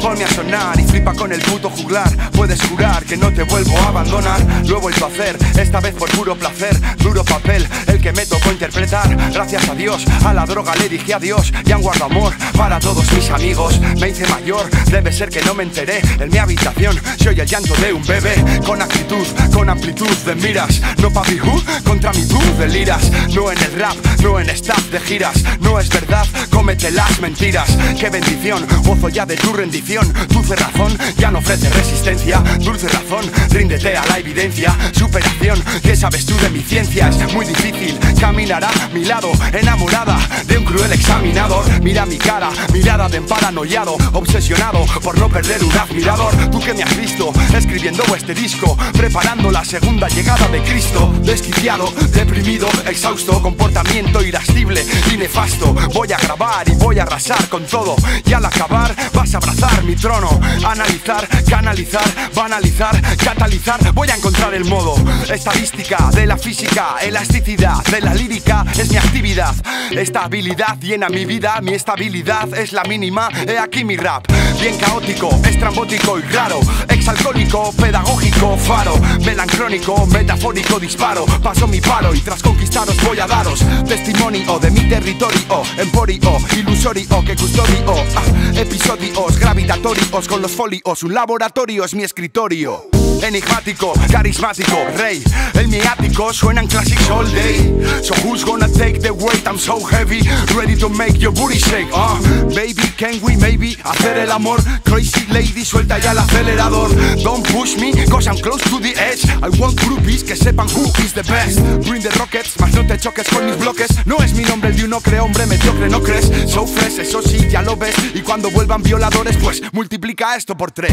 ponme a sonar y flipa con el puto juglar. Puedes jurar que no te vuelvo a abandonar. Lo he vuelto a hacer, esta vez por puro placer. Duro papel, el que me tocó interpretar. Gracias a Dios, a la droga le dije adiós. Y han guardado amor para todos mis amigos. Me hice mayor, debe ser que no me enteré. En mi habitación se oye el llanto de un bebé. Con actitud, con amplitud de miras. No papi who, contra mi tú de liras. No en el rap, no en staff de giras. No es verdad, cómete las mentiras. Qué bendición, gozo ya de tu rendición. Dulce razón, ya no ofrece resistencia. Dulce razón, ríndete a la evidencia. Superación, ¿qué sabes tú de mi ciencia? Es muy difícil, caminará a mi lado. Enamorada de un cruel examinador. Mira mi cara, mirada de emparanoiado. Obsesionado por no perder un admirador. Tú que me has visto escribiendo este disco, preparando la segunda llegada de Cristo. Desquiciado, deprimido, exhausto. Comportamiento irascible y nefasto. Voy a grabar y voy a arrasar con todo. Y al acabar vas a abrazar mi trono. Analizar, canalizar, banalizar, catalizar. Voy a encontrar el modo. Estadística de la física, elasticidad de la lírica es mi actividad. Esta habilidad llena mi vida, mi estabilidad es la mínima. He aquí mi rap, bien caótico, estrambótico y raro. Exalcohólico, pedagógico, faro. Melancrónico, metafórico, disparo. Paso mi palo y tras conquistaros voy a daros testimonio de mi territorio. Emporio, ilusorio, que custodio. Ah, episodios gravitatorios con los folios. Un laboratorio es mi escritorio. Enigmático, carismático, rey. En mi ático suenan classics all day. So who's gonna take the weight? I'm so heavy, ready to make your booty shake. uh, Baby, can we maybe hacer el amor? Crazy lady, suelta ya el acelerador. Don't push me, cause I'm close to the edge. I want groupies que sepan who is the best. Bring the rockets, mas no te choques con mis bloques. No es mi nombre el de un ocre, hombre mediocre, ¿no crees? So fresh, eso sí, ya lo ves. Y cuando vuelvan violadores, pues multiplica esto por tres.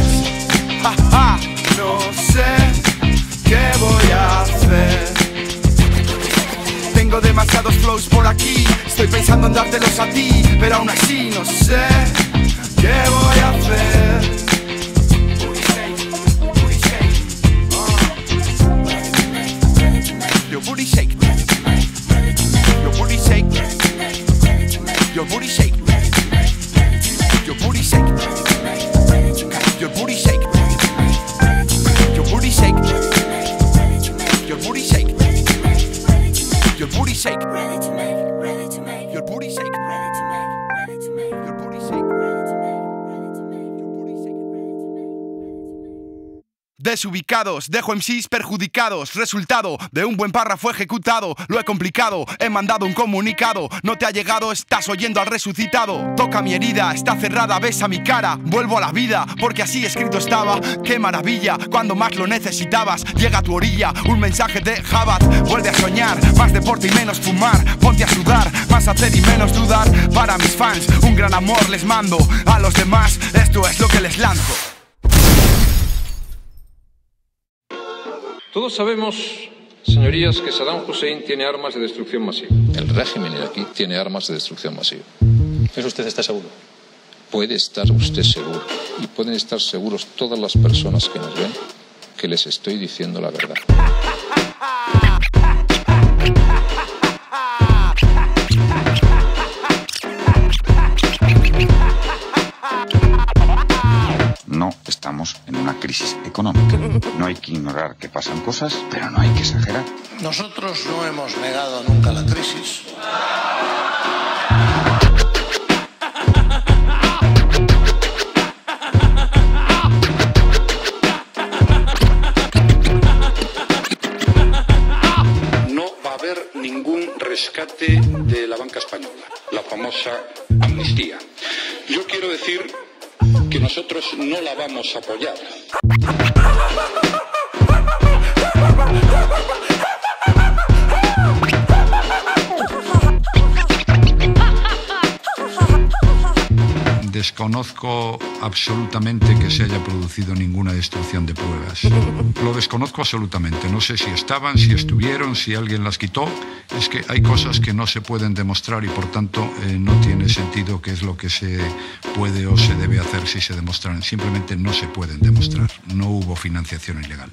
Ja, ja. No sé qué voy a hacer. Tengo demasiados flows por aquí. Estoy pensando en dártelos a ti, pero aún así no sé qué voy a hacer. Your booty shake, your booty shake, your booty shake, your booty shake, your booty shake. Shake. Your booty shake. Your booty shake. Ready to make, ready to make. Your booty shake. Ready to make, ready to make. Your booty shake. Ready to make, ready to make. Your booty shake. Ready to make. Desubicados, dejo M Cs perjudicados. Resultado de un buen párrafo ejecutado. Lo he complicado, he mandado un comunicado. No te ha llegado, estás oyendo al resucitado. Toca mi herida, está cerrada, besa mi cara. Vuelvo a la vida, porque así escrito estaba. Qué maravilla, cuando más lo necesitabas. Llega a tu orilla, un mensaje de Jabat. Vuelve a soñar, más deporte y menos fumar. Ponte a sudar, más hacer y menos dudar. Para mis fans, un gran amor les mando. A los demás, esto es lo que les lanzo. Todos sabemos, señorías, que Saddam Hussein tiene armas de destrucción masiva. El régimen iraquí tiene armas de destrucción masiva. ¿Eso usted está seguro? Puede estar usted seguro. Y pueden estar seguros todas las personas que nos ven que les estoy diciendo la verdad. No estamos en una crisis económica. No hay que ignorar que pasan cosas, pero no hay que exagerar. Nosotros no hemos negado nunca la crisis. No va a haber ningún rescate de la banca española, la famosa amnistía. Yo quiero decir que nosotros no la vamos a apoyar. Desconozco absolutamente que se haya producido ninguna destrucción de pruebas. Lo desconozco absolutamente. No sé si estaban, si estuvieron, si alguien las quitó. Es que hay cosas que no se pueden demostrar y, por tanto, eh, no tiene sentido qué es lo que se puede o se debe hacer si se demuestran. Simplemente no se pueden demostrar. No hubo financiación ilegal.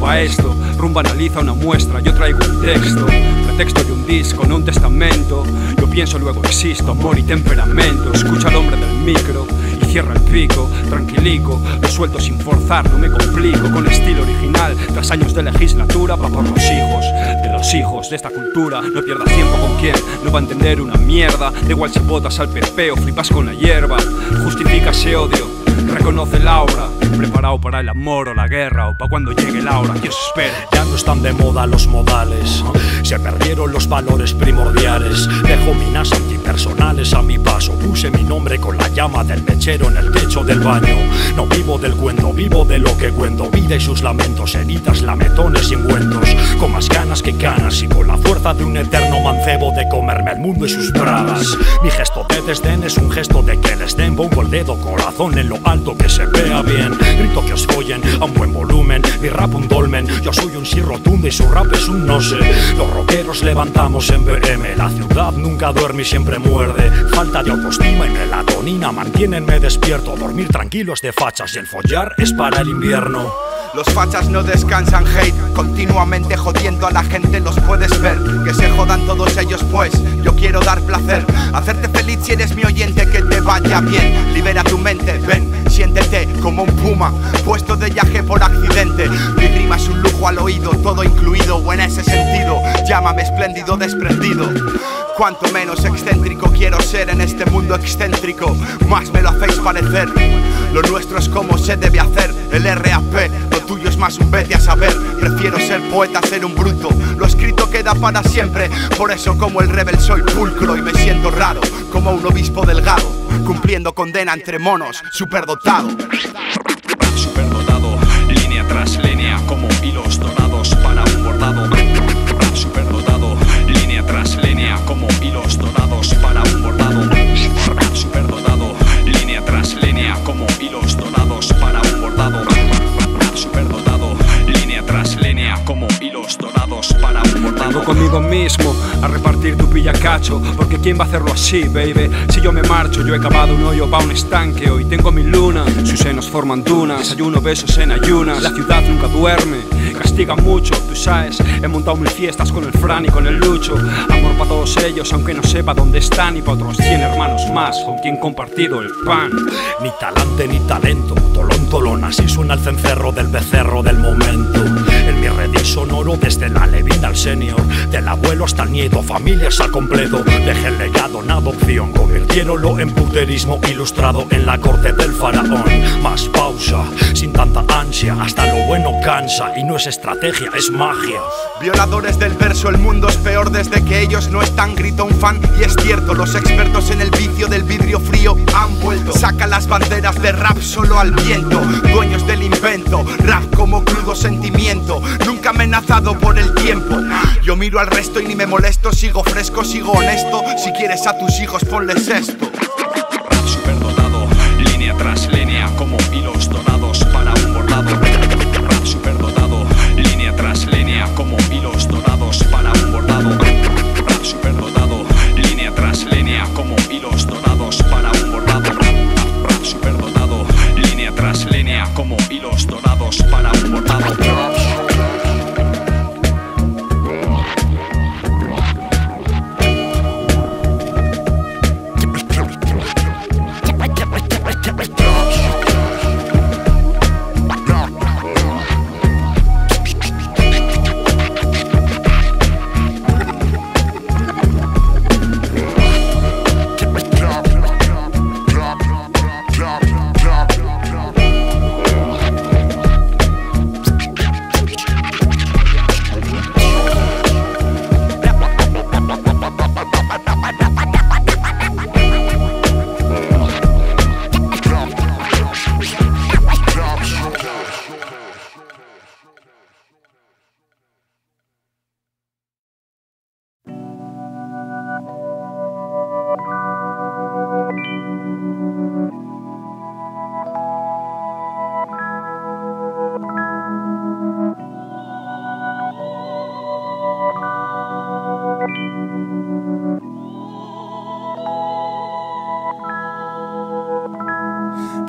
Pa' esto, Rumba analiza una muestra, yo traigo un texto, pretexto de un disco, no un testamento. Yo pienso, luego existo, amor y temperamento. Escucha al hombre del micro y cierra el pico, tranquilico, lo suelto sin forzar, no me complico. Con estilo original, tras años de legislatura, va por los hijos, de los hijos de esta cultura. No pierdas tiempo con quien no va a entender una mierda. Da igual si botas al pepeo, flipas con la hierba. Justifica ese odio, reconoce la obra, preparado para el amor o la guerra o para cuando llegue la hora que os espera. Ya no están de moda los modales, se perdieron los valores primordiales. Dejo minas antipersonales a mi paso, puse mi nombre con la llama del mechero en el techo del baño. No vivo del cuento, vivo de lo que cuento, vida y sus lamentos, heridas, lametones y ungüentos. Con más ganas que canas y con la fuerza de un eterno mancebo de comerme el mundo y sus pradas. Mi gesto de desdén es un gesto de que desdén, pongo el dedo corazón en lo alto, que se vea bien, grito que os follen a un buen volumen, mi rap un dolmen. Yo soy un sí rotundo y su rap es un no sé. Los rockeros levantamos en B M, la ciudad nunca duerme y siempre muerde. Falta de autoestima y melatonina mantienenme despierto, dormir tranquilos de fachas y el follar es para el invierno. Los fachas no descansan hate, continuamente jodiendo a la gente, los puedes ver. Que se jodan todos ellos pues, yo quiero dar placer. Hacerte feliz si eres mi oyente, que te vaya bien. Libera tu mente, ven, siéntete como un puma, puesto de viaje por accidente. Mi rima es un lujo al oído, todo incluido, o en ese sentido, llámame espléndido desprendido. Cuanto menos excéntrico quiero ser en este mundo excéntrico, más me lo hacéis parecer. Lo nuestro es como se debe hacer, el rap, lo tuyo es más un vete a saber. Prefiero ser poeta, ser un bruto, lo escrito queda para siempre. Por eso como el rebel soy pulcro y me siento raro, como un obispo delgado, cumpliendo condena entre monos, superdotado. Superdotado, línea tras línea, como hilos dorados para un bordado. Superdotado, línea tras línea, como hilos dorados para un bordado. Superdotado, línea tras línea, como hilos dorados para un bordado. Superdotado, línea tras línea, como hilos dorados para un bordado. Conmigo mismo a repartir tu pillacacho, porque quién va a hacerlo así, baby. Si yo me marcho, yo he cavado un hoyo para un estanque, hoy tengo mi luna. Sus senos forman dunas, desayuno besos en ayunas. La ciudad nunca duerme, castiga mucho, tú sabes. He montado mil fiestas con el Fran y con el Lucho. Amor para todos ellos, aunque no sepa dónde están. Y para otros cien hermanos más, con quien compartido el pan. Ni talante ni talento, tolón tolón, así suena el cencerro del becerro del momento. En mi redil sonoro, desde la levina al senior, del abuelo hasta el nieto, familias al completo. Dejé el legado en adopción, convirtiéronlo en puterismo ilustrado en la corte del faraón. Más pausa, sin tanta ansia, hasta lo bueno cansa. Y no es estrategia, es magia. Violadores del verso, el mundo es peor desde que ellos no están, grita un fan. Y es cierto, los expertos en el vicio del vidrio frío han vuelto. Saca las banderas de rap solo al viento, dueños del invento, rap como crudo sentimiento, nunca amenazado por el tiempo. Yo miro al resto y ni me molesto, sigo fresco, sigo honesto. Si quieres a tus hijos ponles esto. Rap superdotado, línea tras línea, como hilos dorados para un bordado. Rap superdotado, línea tras línea, como hilos dorados para un bordado. Rap superdotado, línea tras línea, como hilos dorados para un bordado. Rap superdotado, línea tras línea, como hilos dorados para un bordado.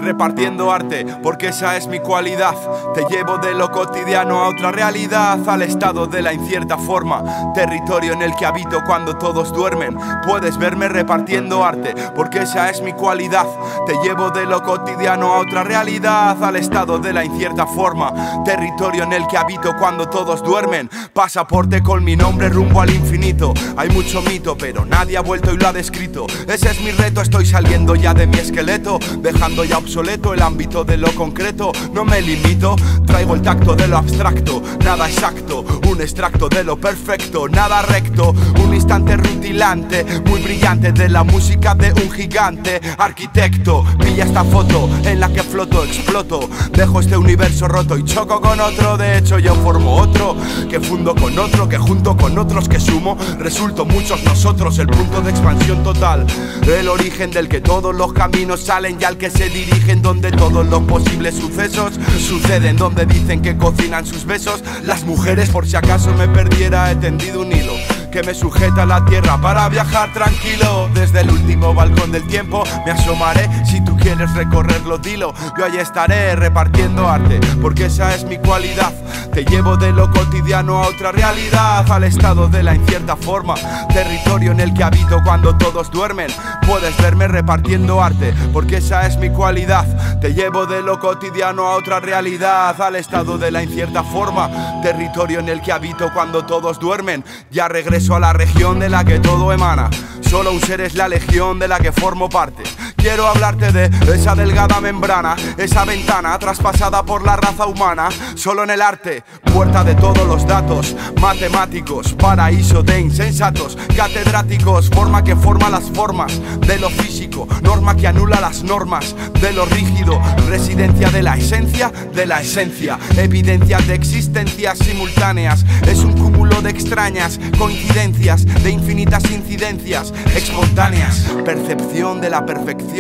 repartiendo arte, porque esa es mi cualidad. Te llevo de lo cotidiano a otra realidad, al estado de la incierta forma, territorio en el que habito cuando todos duermen. Puedes verme repartiendo arte, porque esa es mi cualidad. Te llevo de lo cotidiano a otra realidad, al estado de la incierta forma, territorio en el que habito cuando todos duermen. Pasaporte con mi nombre rumbo al infinito. Hay mucho mito, pero nadie ha vuelto y lo ha descrito. Ese es mi reto, estoy saliendo ya de mi esqueleto, dejando ya obsoleto el ámbito de lo concreto. No me limito, traigo el tacto de lo abstracto, nada exacto, un extracto de lo perfecto, nada recto, un instante rutilante, muy brillante, de la música de un gigante arquitecto. Pilla esta foto en la que floto, exploto, dejo este universo roto y choco con otro. De hecho yo formo otro, que fundo con otro, que junto con otros, que sumo, resulto muchos nosotros. El punto de expansión total, el origen del que todos los caminos salen y al que se dirigen, donde todos los posibles sucesos suceden, donde dicen que cocinan sus besos las mujeres. Por si acaso me perdiera, he tendido un hilo que me sujeta a la tierra para viajar tranquilo. Desde el último balcón del tiempo me asomaré, si tú quieres recorrerlo dilo. Yo ahí estaré repartiendo arte, porque esa es mi cualidad. Te llevo de lo cotidiano a otra realidad, al estado de la incierta forma, territorio en el que habito cuando todos duermen. Puedes verme repartiendo arte, porque esa es mi cualidad. Te llevo de lo cotidiano a otra realidad, al estado de la incierta forma, territorio en el que habito cuando todos duermen. Ya regreso a la región de la que todo emana, solo un ser es la legión de la que formo parte. Quiero hablarte de esa delgada membrana, esa ventana traspasada por la raza humana, solo en el arte, puerta de todos los datos matemáticos, paraíso de insensatos catedráticos, forma que forma las formas de lo físico, norma que anula las normas de lo rígido, residencia de la esencia de la esencia, evidencias de existencias simultáneas, es un cúmulo de extrañas coincidencias, de infinitas incidencias espontáneas, percepción de la perfección,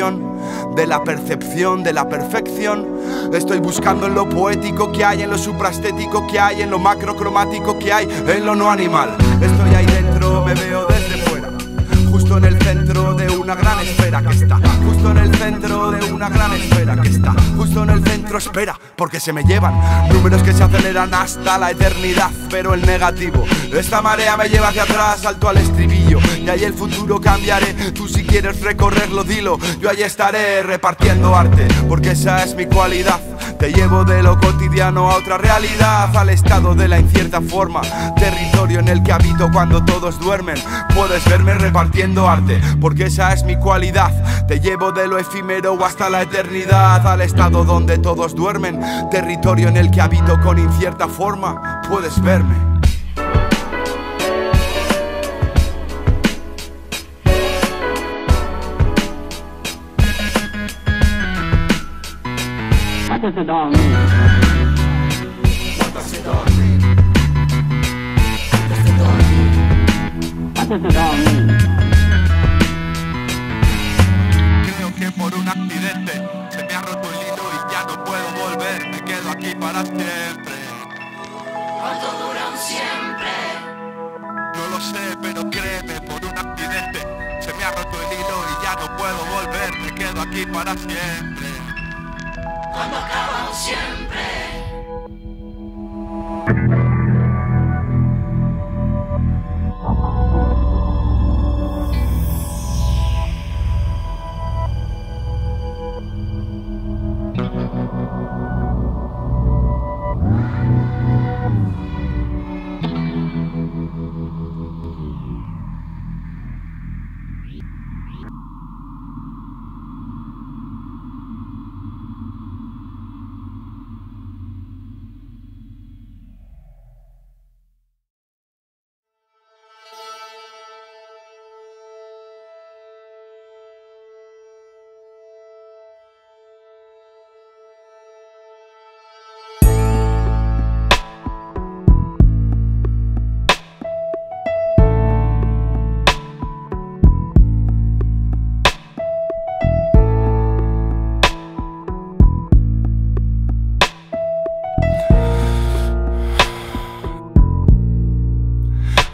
de la percepción de la perfección. Estoy buscando en lo poético que hay, en lo supraestético que hay, en lo macrocromático que hay, en lo no animal. Estoy ahí dentro, me veo desde fuera, justo en el centro de una gran esfera que está, justo en el centro de una gran esfera que está, justo en el centro, espera, porque se me llevan números que se aceleran hasta la eternidad, pero el negativo, esta marea me lleva hacia atrás, salto al estribillo, y ahí el futuro cambiaré, tú si quieres recorrerlo dilo, yo ahí estaré repartiendo arte, porque esa es mi cualidad. Te llevo de lo cotidiano a otra realidad, al estado de la incierta forma, territorio en el que habito cuando todos duermen. Puedes verme repartiendo arte, porque esa es mi cualidad. Te llevo de lo efímero hasta la eternidad, al estado donde todos duermen, territorio en el que habito con incierta forma. Puedes verme. What does it all mean? What does it all mean? What does it all mean? Creo que por un accidente se me ha roto el hilo y ya no puedo volver. Me quedo aquí para siempre. ¿Cuánto duran siempre? No lo sé, pero créeme, por un accidente se me ha roto el hilo y ya no puedo volver. Me quedo aquí para siempre. Cuando acaban siempre.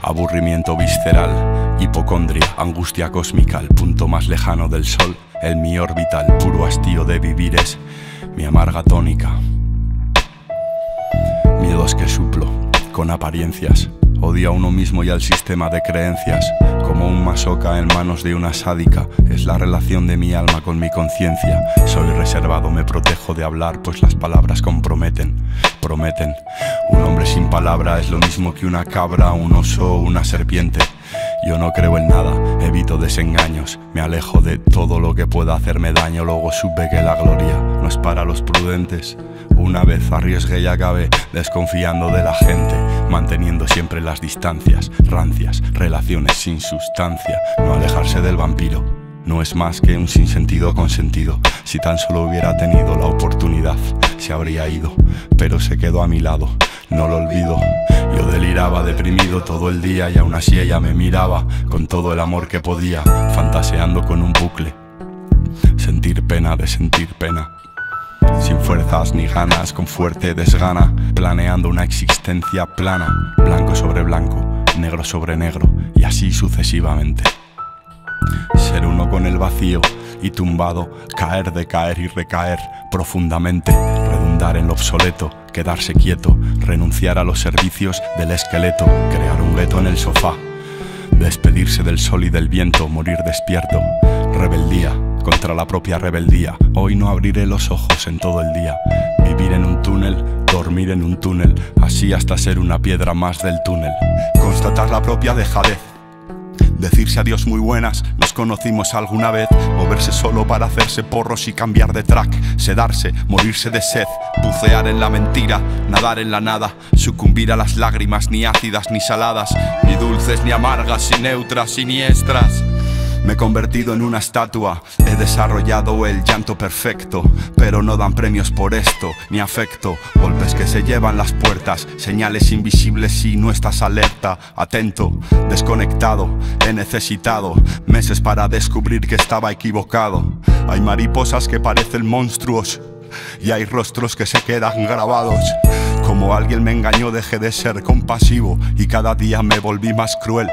Aburrimiento visceral, hipocondria, angustia cósmica, el punto más lejano del sol, el mi orbital, puro hastío de vivir es mi amarga tónica. Miedos que suplo con apariencias, odio a uno mismo y al sistema de creencias. Como un masoca en manos de una sádica, es la relación de mi alma con mi conciencia. Soy reservado, me protejo de hablar, pues las palabras comprometen, prometen. Un hombre sin palabra es lo mismo que una cabra, un oso o una serpiente. Yo no creo en nada, evito desengaños, me alejo de todo lo que pueda hacerme daño. Luego supe que la gloria no es para los prudentes. Una vez arriesgué y acabé desconfiando de la gente, manteniendo siempre las distancias, rancias, relaciones sin sustancia. No alejarse del vampiro no es más que un sinsentido consentido. Si tan solo hubiera tenido la oportunidad, se habría ido, pero se quedó a mi lado, no lo olvido. Yo deliraba deprimido todo el día y aún así ella me miraba con todo el amor que podía, fantaseando con un bucle, sentir pena de sentir pena, sin fuerzas ni ganas, con fuerte desgana, planeando una existencia plana, blanco sobre blanco, negro sobre negro y así sucesivamente. Ser uno con el vacío y tumbado, caer, decaer y recaer profundamente, redundar en lo obsoleto, quedarse quieto, renunciar a los servicios del esqueleto, crear un gueto en el sofá, despedirse del sol y del viento, morir despierto, rebeldía contra la propia rebeldía. Hoy no abriré los ojos en todo el día, vivir en un túnel, dormir en un túnel, así hasta ser una piedra más del túnel, constatar la propia dejadez, decirse adiós muy buenas, nos conocimos alguna vez, moverse solo para hacerse porros y cambiar de track, sedarse, morirse de sed, bucear en la mentira, nadar en la nada, sucumbir a las lágrimas, ni ácidas ni saladas, ni dulces ni amargas, ni neutras, siniestras. Me he convertido en una estatua, he desarrollado el llanto perfecto, pero no dan premios por esto, ni afecto. Golpes que se llevan las puertas, señales invisibles si no estás alerta, atento, desconectado, he necesitado meses para descubrir que estaba equivocado. Hay mariposas que parecen monstruos y hay rostros que se quedan grabados. Como alguien me engañó, dejé de ser compasivo y cada día me volví más cruel.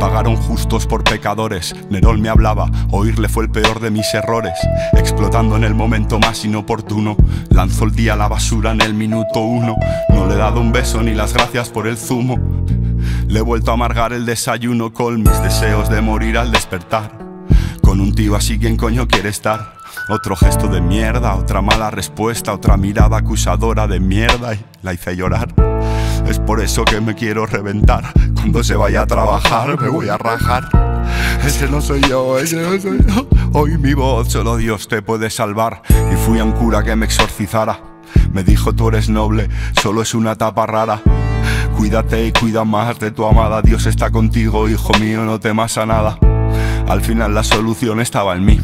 Pagaron justos por pecadores, Nerón me hablaba, oírle fue el peor de mis errores. Explotando en el momento más inoportuno, lanzó el día a la basura en el minuto uno. No le he dado un beso ni las gracias por el zumo, le he vuelto a amargar el desayuno con mis deseos de morir al despertar. Con un tío así, ¿quién coño quiere estar? Otro gesto de mierda, otra mala respuesta, otra mirada acusadora de mierda y la hice llorar. Es por eso que me quiero reventar. Cuando se vaya a trabajar me voy a rajar. Ese no soy yo, ese no soy yo. Hoy mi voz, solo Dios te puede salvar. Y fui a un cura que me exorcizara. Me dijo: tú eres noble, solo es una tapa rara. Cuídate y cuida más de tu amada. Dios está contigo, hijo mío, no temas a nada. Al final la solución estaba en mí.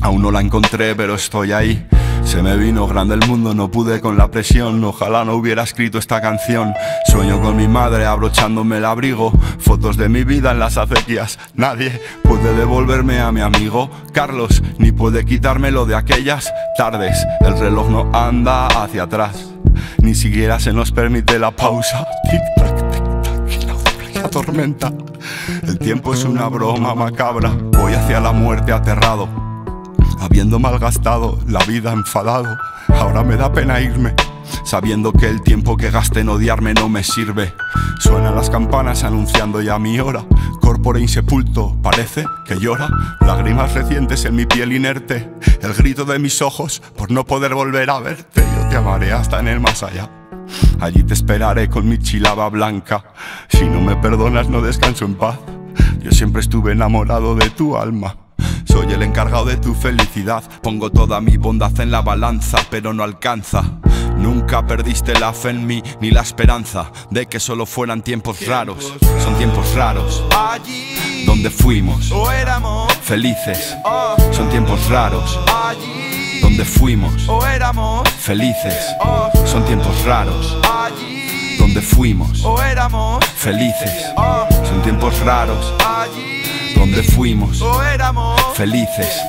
Aún no la encontré, pero estoy ahí. Se me vino grande el mundo, no pude con la presión. Ojalá no hubiera escrito esta canción. Sueño con mi madre abrochándome el abrigo, fotos de mi vida en las acequias. Nadie puede devolverme a mi amigo Carlos, ni puede quitármelo de aquellas tardes. El reloj no anda hacia atrás, ni siquiera se nos permite la pausa. Tic-tac, tic-tac, y la fría tormenta. El tiempo es una broma macabra. Voy hacia la muerte aterrado, habiendo malgastado la vida enfadado. Ahora me da pena irme, sabiendo que el tiempo que gaste en odiarme no me sirve. Suenan las campanas anunciando ya mi hora. Corpore insepulto, parece que llora. Lágrimas recientes en mi piel inerte, el grito de mis ojos por no poder volver a verte. Yo te amaré hasta en el más allá, allí te esperaré con mi chilaba blanca. Si no me perdonas no descanso en paz. Yo siempre estuve enamorado de tu alma, soy el encargado de tu felicidad. Pongo toda mi bondad en la balanza, pero no alcanza. Nunca perdiste la fe en mí, ni la esperanza de que solo fueran tiempos raros. Son tiempos raros, allí donde fuimos o éramos felices. Son tiempos raros, allí donde fuimos o éramos felices. Son tiempos raros, allí donde fuimos o éramos felices. Son tiempos raros, allí donde fuimos o éramos felices.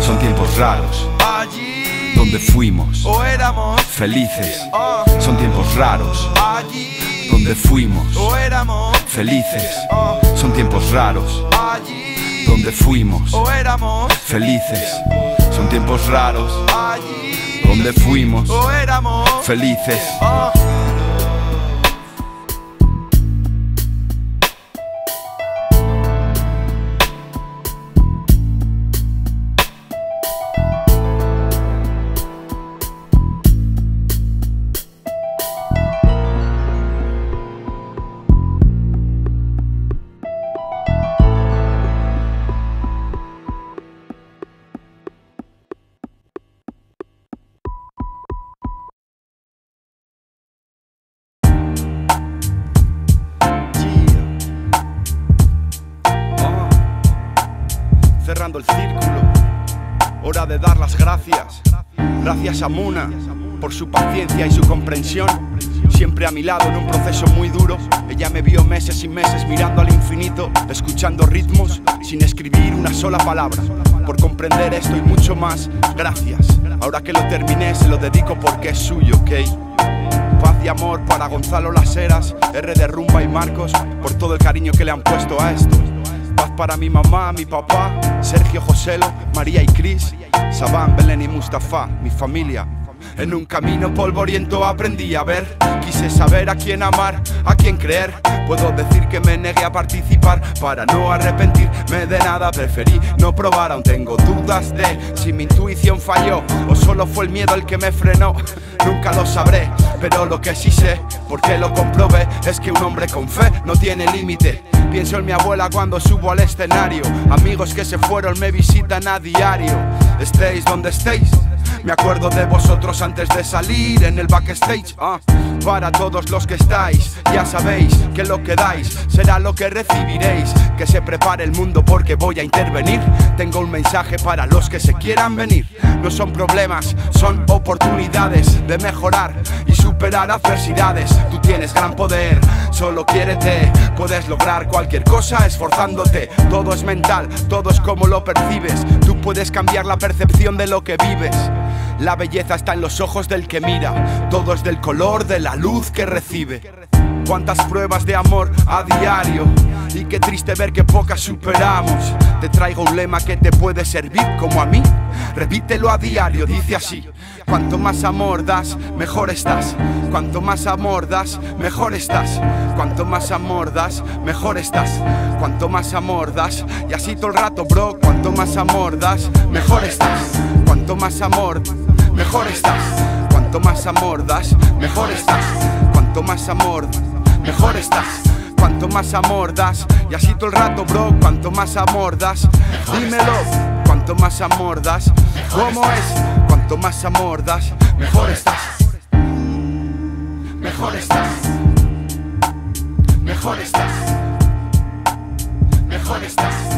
Son tiempos raros, allí donde fuimos o éramos felices. Son tiempos raros, allí donde fuimos o éramos felices. Son tiempos raros, allí donde fuimos o éramos felices. Son tiempos raros allí, donde fuimos o éramos felices. Oh. El círculo, hora de dar las gracias. Gracias a Muna por su paciencia y su comprensión. Siempre a mi lado en un proceso muy duro. Ella me vio meses y meses mirando al infinito, escuchando ritmos sin escribir una sola palabra. Por comprender esto y mucho más, gracias. Ahora que lo terminé se lo dedico porque es suyo, ok. Paz y amor para Gonzalo Las Heras, R de Rumba y Marcos, por todo el cariño que le han puesto a esto. Paz para mi mamá, mi papá, Sergio, Joselo, María y Cris, Sabán, Belén y Mustafa, mi familia. En un camino polvoriento aprendí a ver. Quise saber a quién amar, a quién creer. Puedo decir que me negué a participar para no arrepentirme de nada. Preferí no probar, aún tengo dudas de si mi intuición falló o solo fue el miedo el que me frenó. Nunca lo sabré, pero lo que sí sé, porque lo comprobé, es que un hombre con fe no tiene límite. Pienso en mi abuela cuando subo al escenario. Amigos que se fueron me visitan a diario. Estéis donde estéis, me acuerdo de vosotros antes de salir en el backstage. ah. Para todos los que estáis, ya sabéis que lo que dais será lo que recibiréis. Que se prepare el mundo porque voy a intervenir. Tengo un mensaje para los que se quieran venir. No son problemas, son oportunidades de mejorar y superar adversidades. Tú tienes gran poder, solo quiérete. Puedes lograr cualquier cosa esforzándote. Todo es mental, todo es como lo percibes. Tú puedes cambiar la percepción de lo que vives. La belleza está en los ojos del que mira. Todo es del color de la luz que recibe. Cuántas pruebas de amor a diario, y qué triste ver que pocas superamos. Te traigo un lema que te puede servir como a mí. Repítelo a diario, dice así: cuanto más amor das, mejor estás. Cuanto más amor das, mejor estás. Cuanto más amor das, mejor estás. Cuanto más amor das, y así todo el rato, bro. Cuanto más amor das, mejor estás. Cuanto más amor, mejor estás. Cuanto más amor das, mejor estás. Cuanto más amor, mejor estás. Cuanto más amor das, y así todo el rato, bro. Cuanto más amor das, dímelo. Cuanto más amor das, ¿cómo es? Cuanto más amor das, mejor estás. Mejor estás. Mejor estás. Mejor estás.